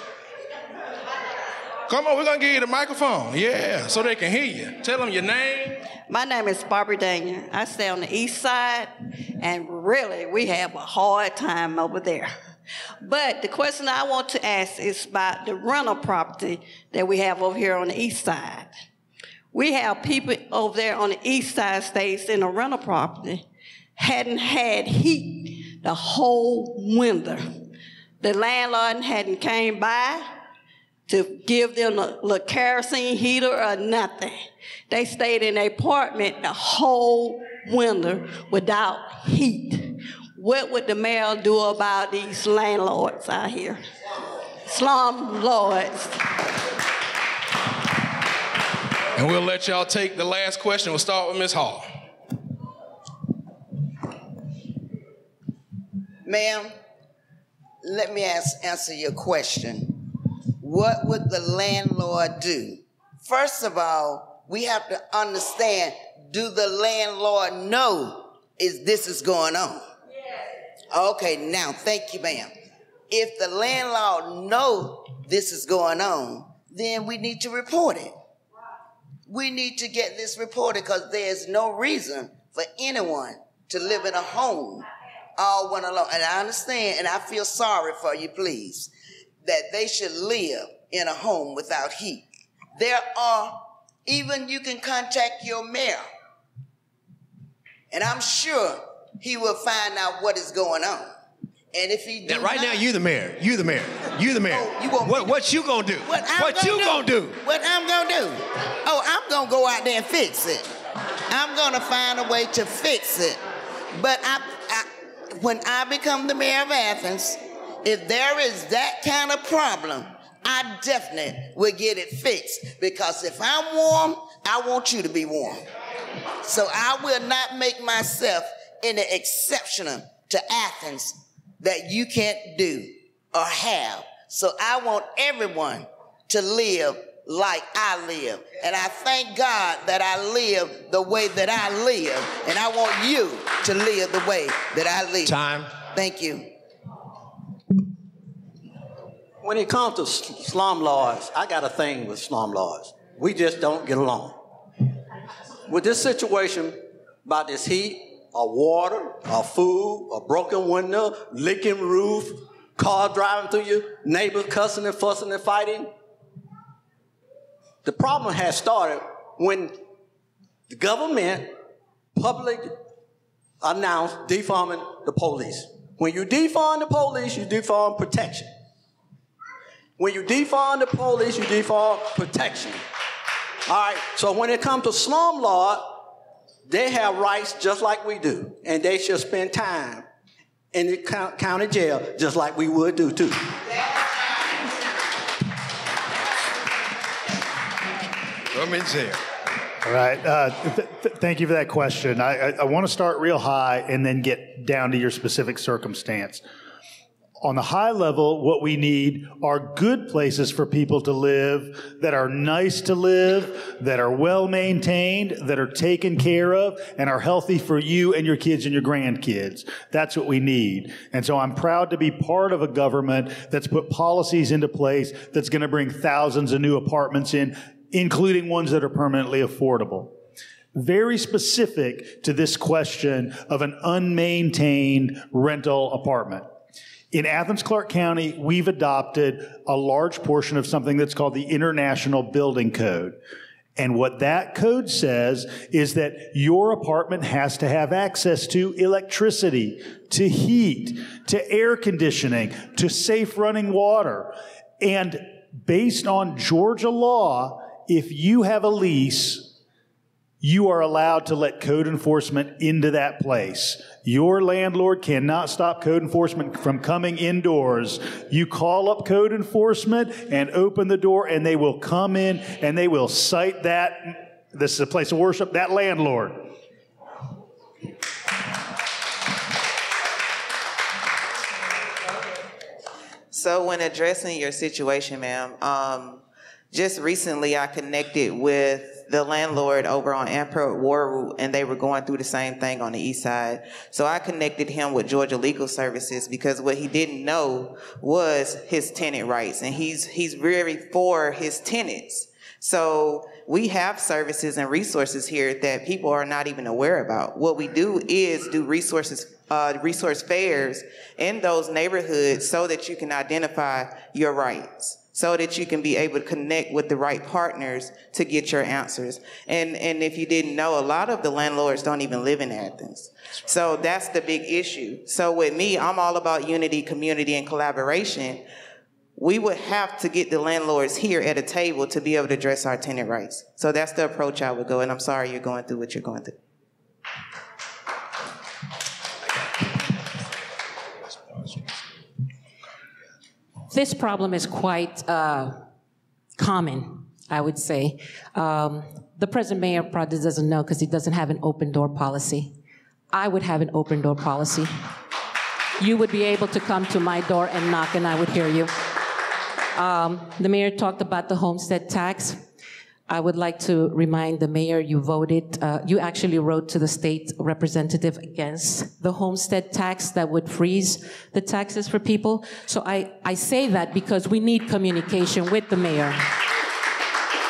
Come on, we're gonna give you the microphone. Yeah, so they can hear you. Tell them your name. My name is Barbara Daniel. I stay on the east side, and really, we have a hard time over there. But the question I want to ask is about the rental property that we have over here on the east side. We have people over there on the east side stays in a rental property, hadn't had heat the whole winter. The landlord hadn't came by to give them a little kerosene heater or nothing. They stayed in an apartment the whole winter without heat. What would the mayor do about these landlords out here? Slum lords. And we'll let y'all take the last question. We'll start with Miz Hall. Ma'am, let me ask, answer your question. What would the landlord do? First of all, we have to understand, do the landlord know is this is going on? Yes. Okay, now, thank you, ma'am. If the landlord know this is going on, then we need to report it. We need to get this reported because there's no reason for anyone to live in a home all one alone. And I understand, and I feel sorry for you, please, that they should live in a home without heat. There are, even you can contact your mayor, and I'm sure he will find out what is going on. And if he do now, right not, now, you the mayor, you the mayor, you the mayor. Oh, you what, the, what you gonna do? What, I'm what gonna you do, gonna do? What I'm gonna do? Oh, I'm gonna go out there and fix it. I'm gonna find a way to fix it. But I, I when I become the mayor of Athens, if there is that kind of problem, I definitely will get it fixed, because if I'm warm, I want you to be warm. So I will not make myself any exception to Athens that you can't do or have. So I want everyone to live like I live. And I thank God that I live the way that I live, and I want you to live the way that I live. Time. Thank you. When it comes to slumlords, I got a thing with slumlords. We just don't get along. With this situation about this heat, or water, or food, or broken window, leaking roof, car driving through you, neighbors cussing and fussing and fighting, the problem has started when the government public announced defunding the police. When you defund the police, you defund protection. When you defund the police, you defund protection. All right, so when it comes to slumlord, they have rights just like we do, and they should spend time in the county jail just like we would do too. I'm in jail. All right, uh, th th thank you for that question. I, I, I want to start real high and then get down to your specific circumstance. On the high level, what we need are good places for people to live that are nice to live, that are well-maintained, that are taken care of, and are healthy for you and your kids and your grandkids. That's what we need. And so I'm proud to be part of a government that's put policies into place that's going to bring thousands of new apartments in, including ones that are permanently affordable. Very specific to this question of an unmaintained rental apartment. In Athens, Clarke County, we've adopted a large portion of something that's called the International Building Code. And what that code says is that your apartment has to have access to electricity, to heat, to air conditioning, to safe running water. And based on Georgia law, if you have a lease, you are allowed to let code enforcement into that place. Your landlord cannot stop code enforcement from coming indoors. You call up code enforcement and open the door, and they will come in and they will cite that, this is a place of worship, that landlord. So when addressing your situation, ma'am, um, just recently I connected with the landlord over on Ampert War, and they were going through the same thing on the east side. So I connected him with Georgia Legal Services, because what he didn't know was his tenant rights, and he's, he's very for his tenants. So we have services and resources here that people are not even aware about. What we do is do resources, uh, resource fairs in those neighborhoods so that you can identify your rights, so that you can be able to connect with the right partners to get your answers. And, and if you didn't know, a lot of the landlords don't even live in Athens. So that's the big issue. So with me, I'm all about unity, community, and collaboration. We would have to get the landlords here at a table to be able to address our tenant rights. So that's the approach I would go, and I'm sorry you're going through what you're going through. This problem is quite uh, common, I would say. Um, the present mayor probably doesn't know because he doesn't have an open door policy. I would have an open door policy. You would be able to come to my door and knock, and I would hear you. Um, the mayor talked about the homestead tax. I would like to remind the mayor you voted, uh, you actually wrote to the state representative against the homestead tax that would freeze the taxes for people. So I, I say that because we need communication with the mayor.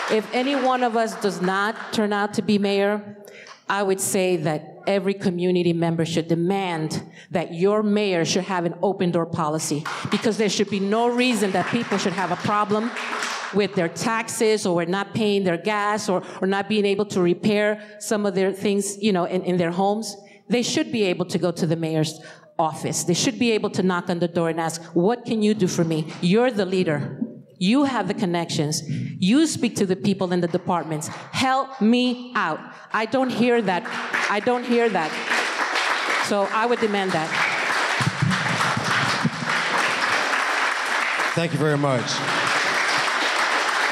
If any one of us does not turn out to be mayor, I would say that every community member should demand that your mayor should have an open door policy, because there should be no reason that people should have a problem with their taxes or not paying their gas or, or not being able to repair some of their things, you know, in, in their homes. They should be able to go to the mayor's office. They should be able to knock on the door and ask, what can you do for me? You're the leader. You have the connections. You speak to the people in the departments. Help me out. I don't hear that. I don't hear that. So I would demand that. Thank you very much.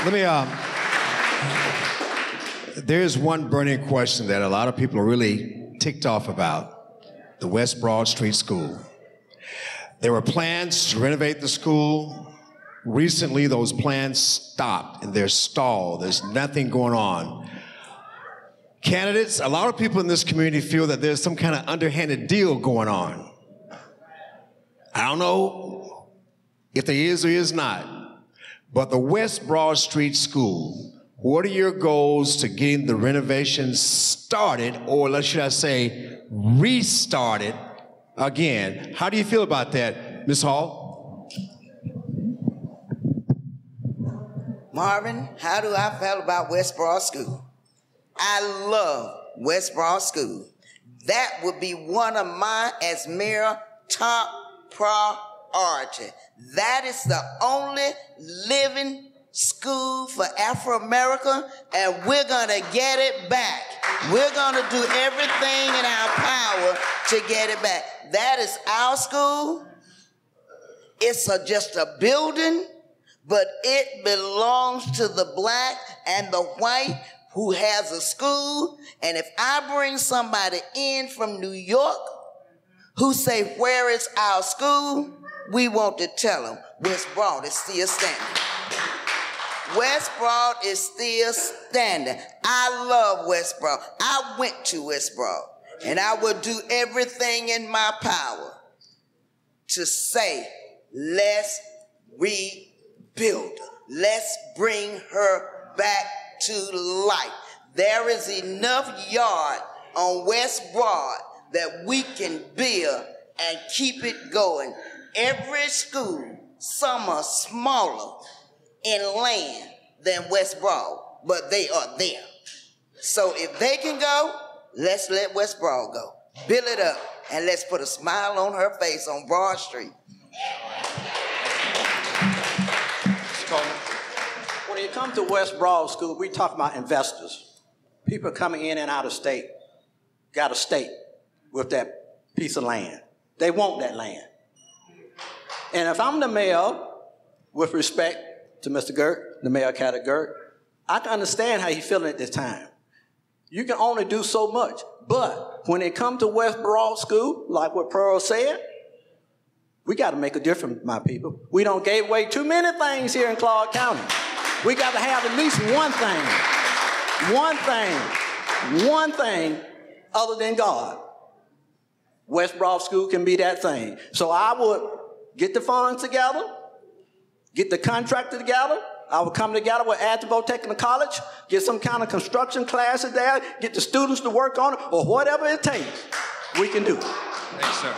Let me, um, there's one burning question that a lot of people are really ticked off about, the West Broad Street School. There were plans to renovate the school. Recently, those plans stopped and they're stalled. There's nothing going on. Candidates, a lot of people in this community feel that there's some kind of underhanded deal going on. I don't know if there is or is not, but the West Broad Street School, what are your goals to getting the renovation started, or should I say restarted again? How do you feel about that, Miz Hall? Marvin, how do I feel about West Broad School? I love West Broad School. That would be one of my, as mayor, top priority. That is the only living school for Afro-America, and we're gonna get it back. We're gonna do everything in our power to get it back. That is our school. It's a, just a building, but it belongs to the black and the white who has a school. And if I bring somebody in from New York who say, where is our school? We want to tell them West Broad is still standing. West Broad is still standing. I love West Broad. I went to West Broad, and I will do everything in my power to say, let's read. Build. Let's bring her back to life. There is enough yard on West Broad that we can build and keep it going. Every school, some are smaller in land than West Broad, but they are there. So if they can go, let's let West Broad go. Build it up, and let's put a smile on her face on Broad Street. When you come to West Broad School, we talk about investors. People coming in and out of state, got a state with that piece of land. They want that land. And if I'm the mayor, with respect to Mister Girtz, the mayor, Kelly Girtz, I can understand how he's feeling at this time. You can only do so much. But when it comes to West Broad School, like what Pearl said, We got to make a difference, my people. We don't gave away too many things here in Clarke County. We got to have at least one thing, one thing, one thing other than God. West Broad School can be that thing. So I would get the funds together, get the contractor together. I would come together with Athens Technical College, get some kind of construction classes there, get the students to work on it, or whatever it takes, we can do. Thanks, sir.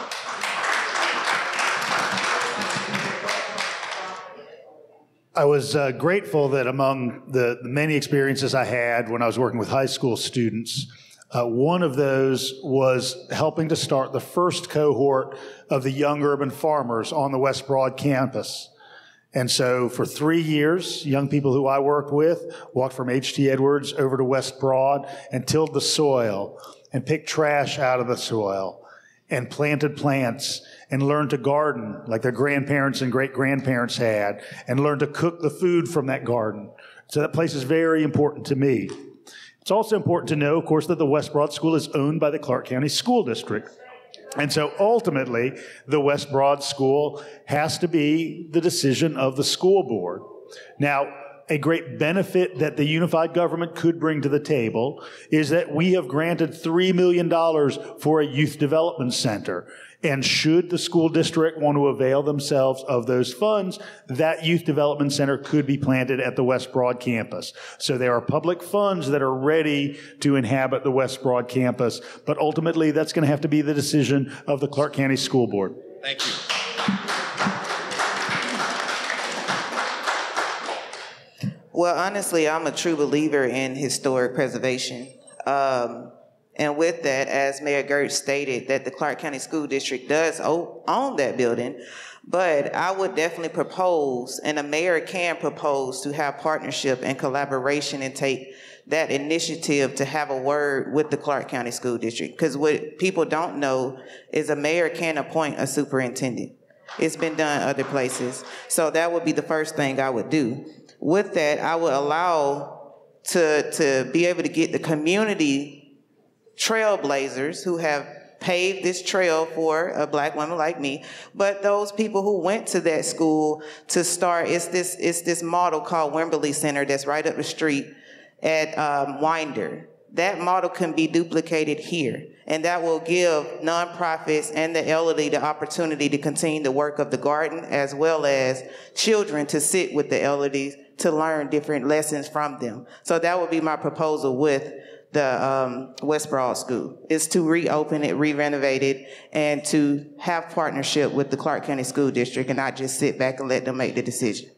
I was uh, grateful that among the, the many experiences I had when I was working with high school students, uh, one of those was helping to start the first cohort of the young urban farmers on the West Broad campus. And so for three years, young people who I worked with walked from H T Edwards over to West Broad and tilled the soil and picked trash out of the soil and planted plants and learned to garden like their grandparents and great-grandparents had and learned to cook the food from that garden. So that place is very important to me. It's also important to know, of course, that the West Broad School is owned by the Clarke County School District. And so ultimately, the West Broad School has to be the decision of the school board. Now, a great benefit that the unified government could bring to the table is that we have granted three million dollars for a youth development center. And should the school district want to avail themselves of those funds, that youth development center could be planted at the West Broad campus. So there are public funds that are ready to inhabit the West Broad campus, but ultimately that's going to have to be the decision of the Clarke County School Board. Thank you. Well, honestly, I'm a true believer in historic preservation. Um, and with that, as Mayor Girtz stated, that the Clarke County School District does own that building, but I would definitely propose, and the mayor can propose, to have partnership and collaboration and take that initiative to have a word with the Clarke County School District. Because what people don't know is a mayor can appoint a superintendent. It's been done other places. So that would be the first thing I would do. With that, I would allow to, to be able to get the community trailblazers who have paved this trail for a black woman like me, but those people who went to that school to start, it's this, it's this model called Wimberly Center that's right up the street at um, Winder. That model can be duplicated here, and that will give nonprofits and the elderly the opportunity to continue the work of the garden, as well as children to sit with the elderly to learn different lessons from them. So that would be my proposal with the um, West Broad School, is to reopen it, re-renovate it, and to have partnership with the Clarke County School District and not just sit back and let them make the decision.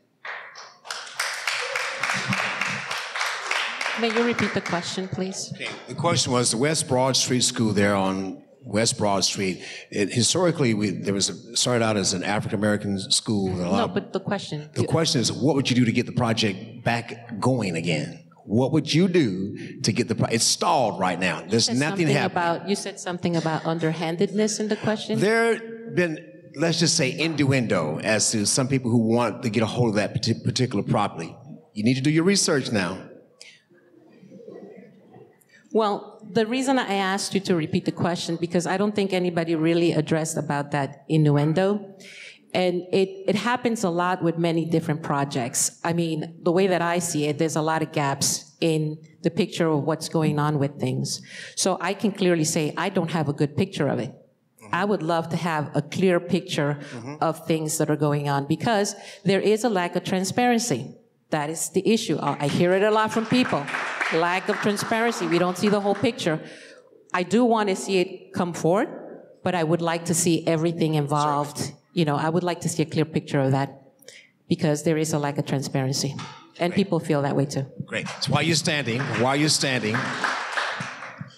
May you repeat the question, please? Okay. The question was the West Broad Street School there on West Broad Street. It, historically, we, there was a, started out as an African-American school. A lot no, but the question. The question is, what would you do to get the project back going again? What would you do to get the project? It's stalled right now. There's nothing happening. About, you said something about underhandedness in the question? There have been, let's just say, innuendo as to some people who want to get a hold of that particular property. You need to do your research now. Well, the reason I asked you to repeat the question, because I don't think anybody really addressed about that innuendo. And it, it happens a lot with many different projects. I mean, the way that I see it, there's a lot of gaps in the picture of what's going on with things. So I can clearly say I don't have a good picture of it. I would love to have a clear picture mm-hmm. of things that are going on, because there is a lack of transparency. That is the issue. I hear it a lot from people. Lack of transparency. We don't see the whole picture. I do want to see it come forward, but I would like to see everything involved. You know, I would like to see a clear picture of that, because there is a lack of transparency. And Great. People feel that way too. Great. So while you're standing, while you're standing,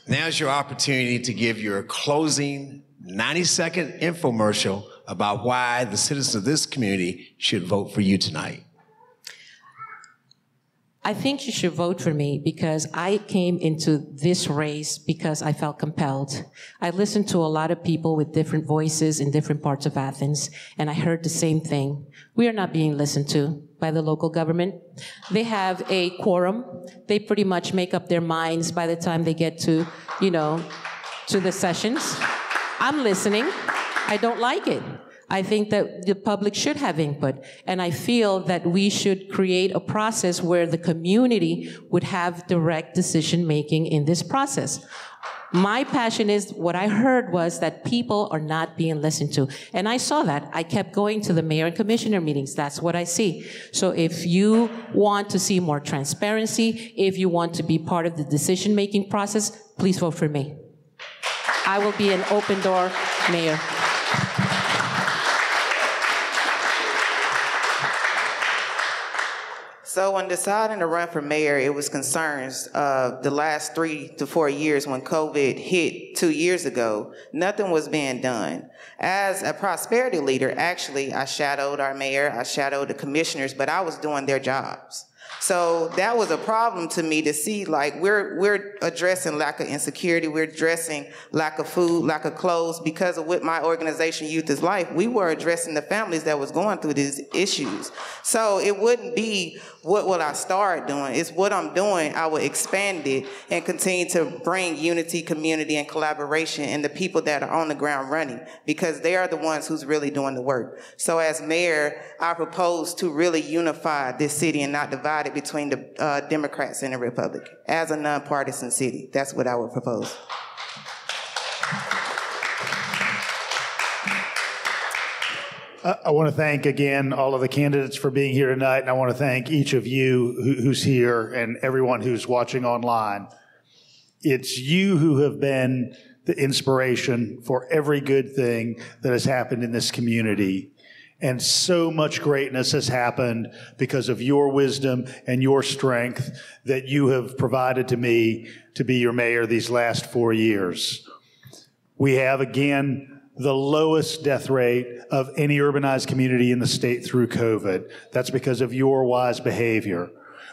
now's your opportunity to give your closing ninety second infomercial about why the citizens of this community should vote for you tonight. I think you should vote for me because I came into this race because I felt compelled. I listened to a lot of people with different voices in different parts of Athens, and I heard the same thing. We are not being listened to by the local government. They have a quorum. They pretty much make up their minds by the time they get to, you know, to the sessions. I'm listening. I don't like it. I think that the public should have input, and I feel that we should create a process where the community would have direct decision-making in this process. My passion is, what I heard was that people are not being listened to. And I saw that. I kept going to the mayor and commissioner meetings. That's what I see. So if you want to see more transparency, if you want to be part of the decision-making process, please vote for me. I will be an open door mayor. So when deciding to run for mayor, it was concerns of the last three to four years when COVID hit two years ago, nothing was being done. As a prosperity leader, actually, I shadowed our mayor, I shadowed the commissioners, but I was doing their jobs. So that was a problem to me to see, like, we're, we're addressing lack of insecurity, we're addressing lack of food, lack of clothes, because of what my organization, Youth is Life, we were addressing the families that was going through these issues. So it wouldn't be, what will I start doing? It's what I'm doing. I will expand it and continue to bring unity, community, and collaboration, and the people that are on the ground running, because they are the ones who's really doing the work. So as mayor, I propose to really unify this city and not divide it between the uh, Democrats and the Republicans. As a nonpartisan city, that's what I would propose. I want to thank again all of the candidates for being here tonight, and I want to thank each of you who's here and everyone who's watching online. It's you who have been the inspiration for every good thing that has happened in this community. And so much greatness has happened because of your wisdom and your strength that you have provided to me to be your mayor these last four years. We have, again, the lowest death rate of any urbanized community in the state through COVID. That's because of your wise behavior.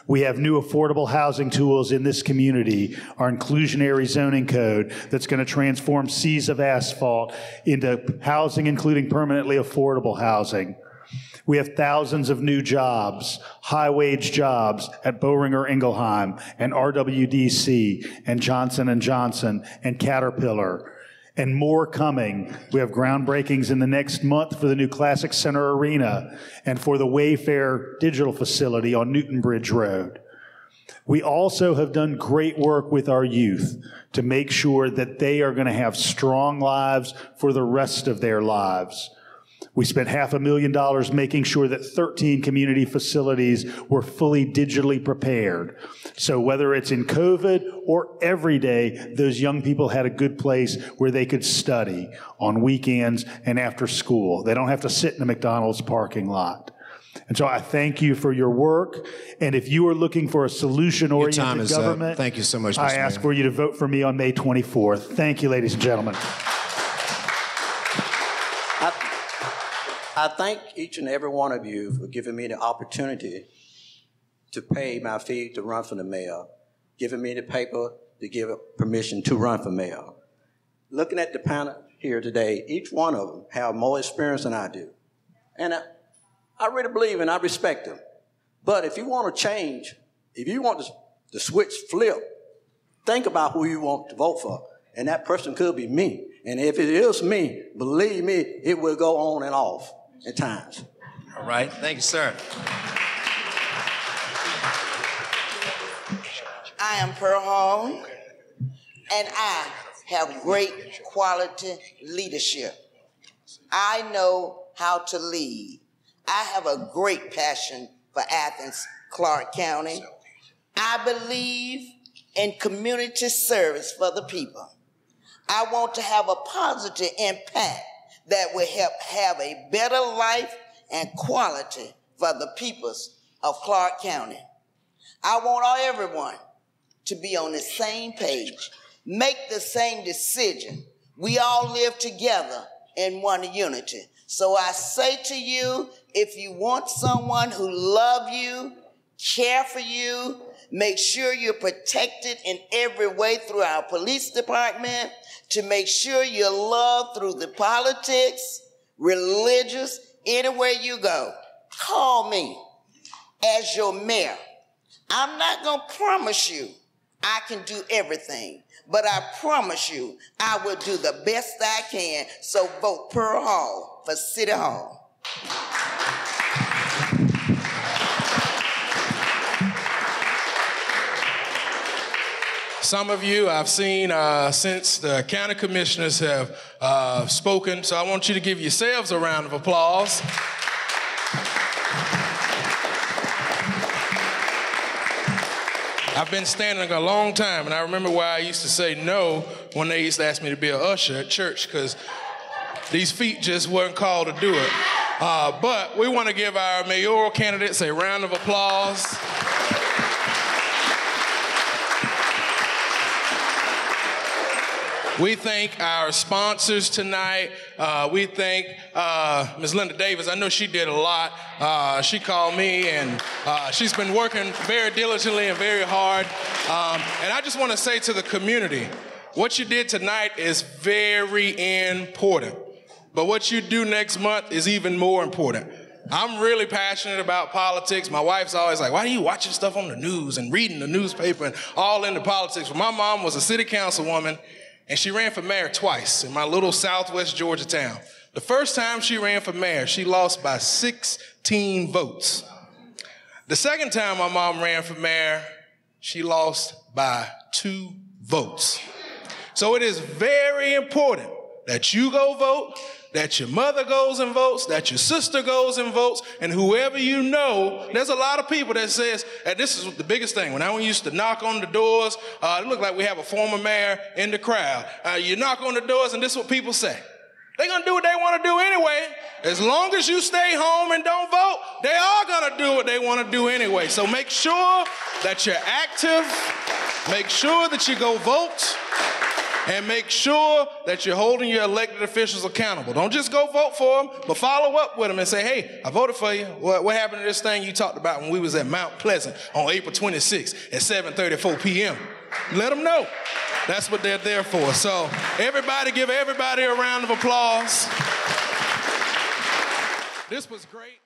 We have new affordable housing tools in this community, our inclusionary zoning code that's going to transform seas of asphalt into housing, including permanently affordable housing. We have thousands of new jobs, high-wage jobs at Boehringer Ingelheim and R W D C and Johnson and Johnson and Caterpillar, and more coming. We have groundbreakings in the next month for the new Classic Center Arena and for the Wayfair Digital Facility on Newton Bridge Road. We also have done great work with our youth to make sure that they are going to have strong lives for the rest of their lives. We spent half a million dollars making sure that thirteen community facilities were fully digitally prepared. So whether it's in COVID or every day, those young people had a good place where they could study on weekends and after school. They don't have to sit in a McDonald's parking lot. And so I thank you for your work. And if you are looking for a solution-oriented government, up. Thank you so much, Mister I Mayor. Ask for you to vote for me on May twenty-fourth. Thank you, ladies and gentlemen. I thank each and every one of you for giving me the opportunity to pay my fee to run for the mayor, giving me the paper to give permission to run for mayor. Looking at the panel here today, each one of them have more experience than I do. And I, I really believe and I respect them. But if you want to change, if you want the switch flip, think about who you want to vote for. And that person could be me. And if it is me, believe me, it will go on and off at times. All right. Thank you, sir. I am Pearl Hall, and I have great quality leadership. I know how to lead. I have a great passion for Athens, Clarke County. I believe in community service for the people. I want to have a positive impact that will help have a better life and quality for the peoples of Clarke County. I want everyone to be on the same page, make the same decision. We all live together in one unity. So I say to you, if you want someone who loves you, care for you, make sure you're protected in every way through our police department, to make sure you're loved through the politics, religious, anywhere you go. Call me as your mayor. I'm not going to promise you I can do everything, but I promise you, I will do the best I can, so vote Pearl Hall for City Hall. Some of you I've seen uh, since the county commissioners have uh, spoken, so I want you to give yourselves a round of applause. I've been standing a long time, and I remember why I used to say no when they used to ask me to be an usher at church, because these feet just weren't called to do it. Uh, but we want to give our mayoral candidates a round of applause. We thank our sponsors tonight. Uh, we thank uh, Miz Linda Davis. I know she did a lot. Uh, she called me, and uh, she's been working very diligently and very hard. Um, and I just want to say to the community, what you did tonight is very important. But what you do next month is even more important. I'm really passionate about politics. My wife's always like, why are you watching stuff on the news and reading the newspaper and all into politics? Well, my mom was a city councilwoman, and she ran for mayor twice in my little southwest Georgia town. The first time she ran for mayor, she lost by sixteen votes. The second time my mom ran for mayor, she lost by two votes. So it is very important that you go vote, that your mother goes and votes, that your sister goes and votes, and whoever you know. There's a lot of people that says, and this is the biggest thing, when I used to knock on the doors, uh, it looked like we have a former mayor in the crowd. Uh, you knock on the doors, and this is what people say. They're going to do what they want to do anyway. As long as you stay home and don't vote, they are going to do what they want to do anyway. So make sure that you're active. Make sure that you go vote. And make sure that you're holding your elected officials accountable. Don't just go vote for them, but follow up with them and say, hey, I voted for you. What, what happened to this thing you talked about when we was at Mount Pleasant on April twenty-sixth at seven thirty-four p m? Let them know. That's what they're there for. So everybody, give everybody a round of applause. This was great.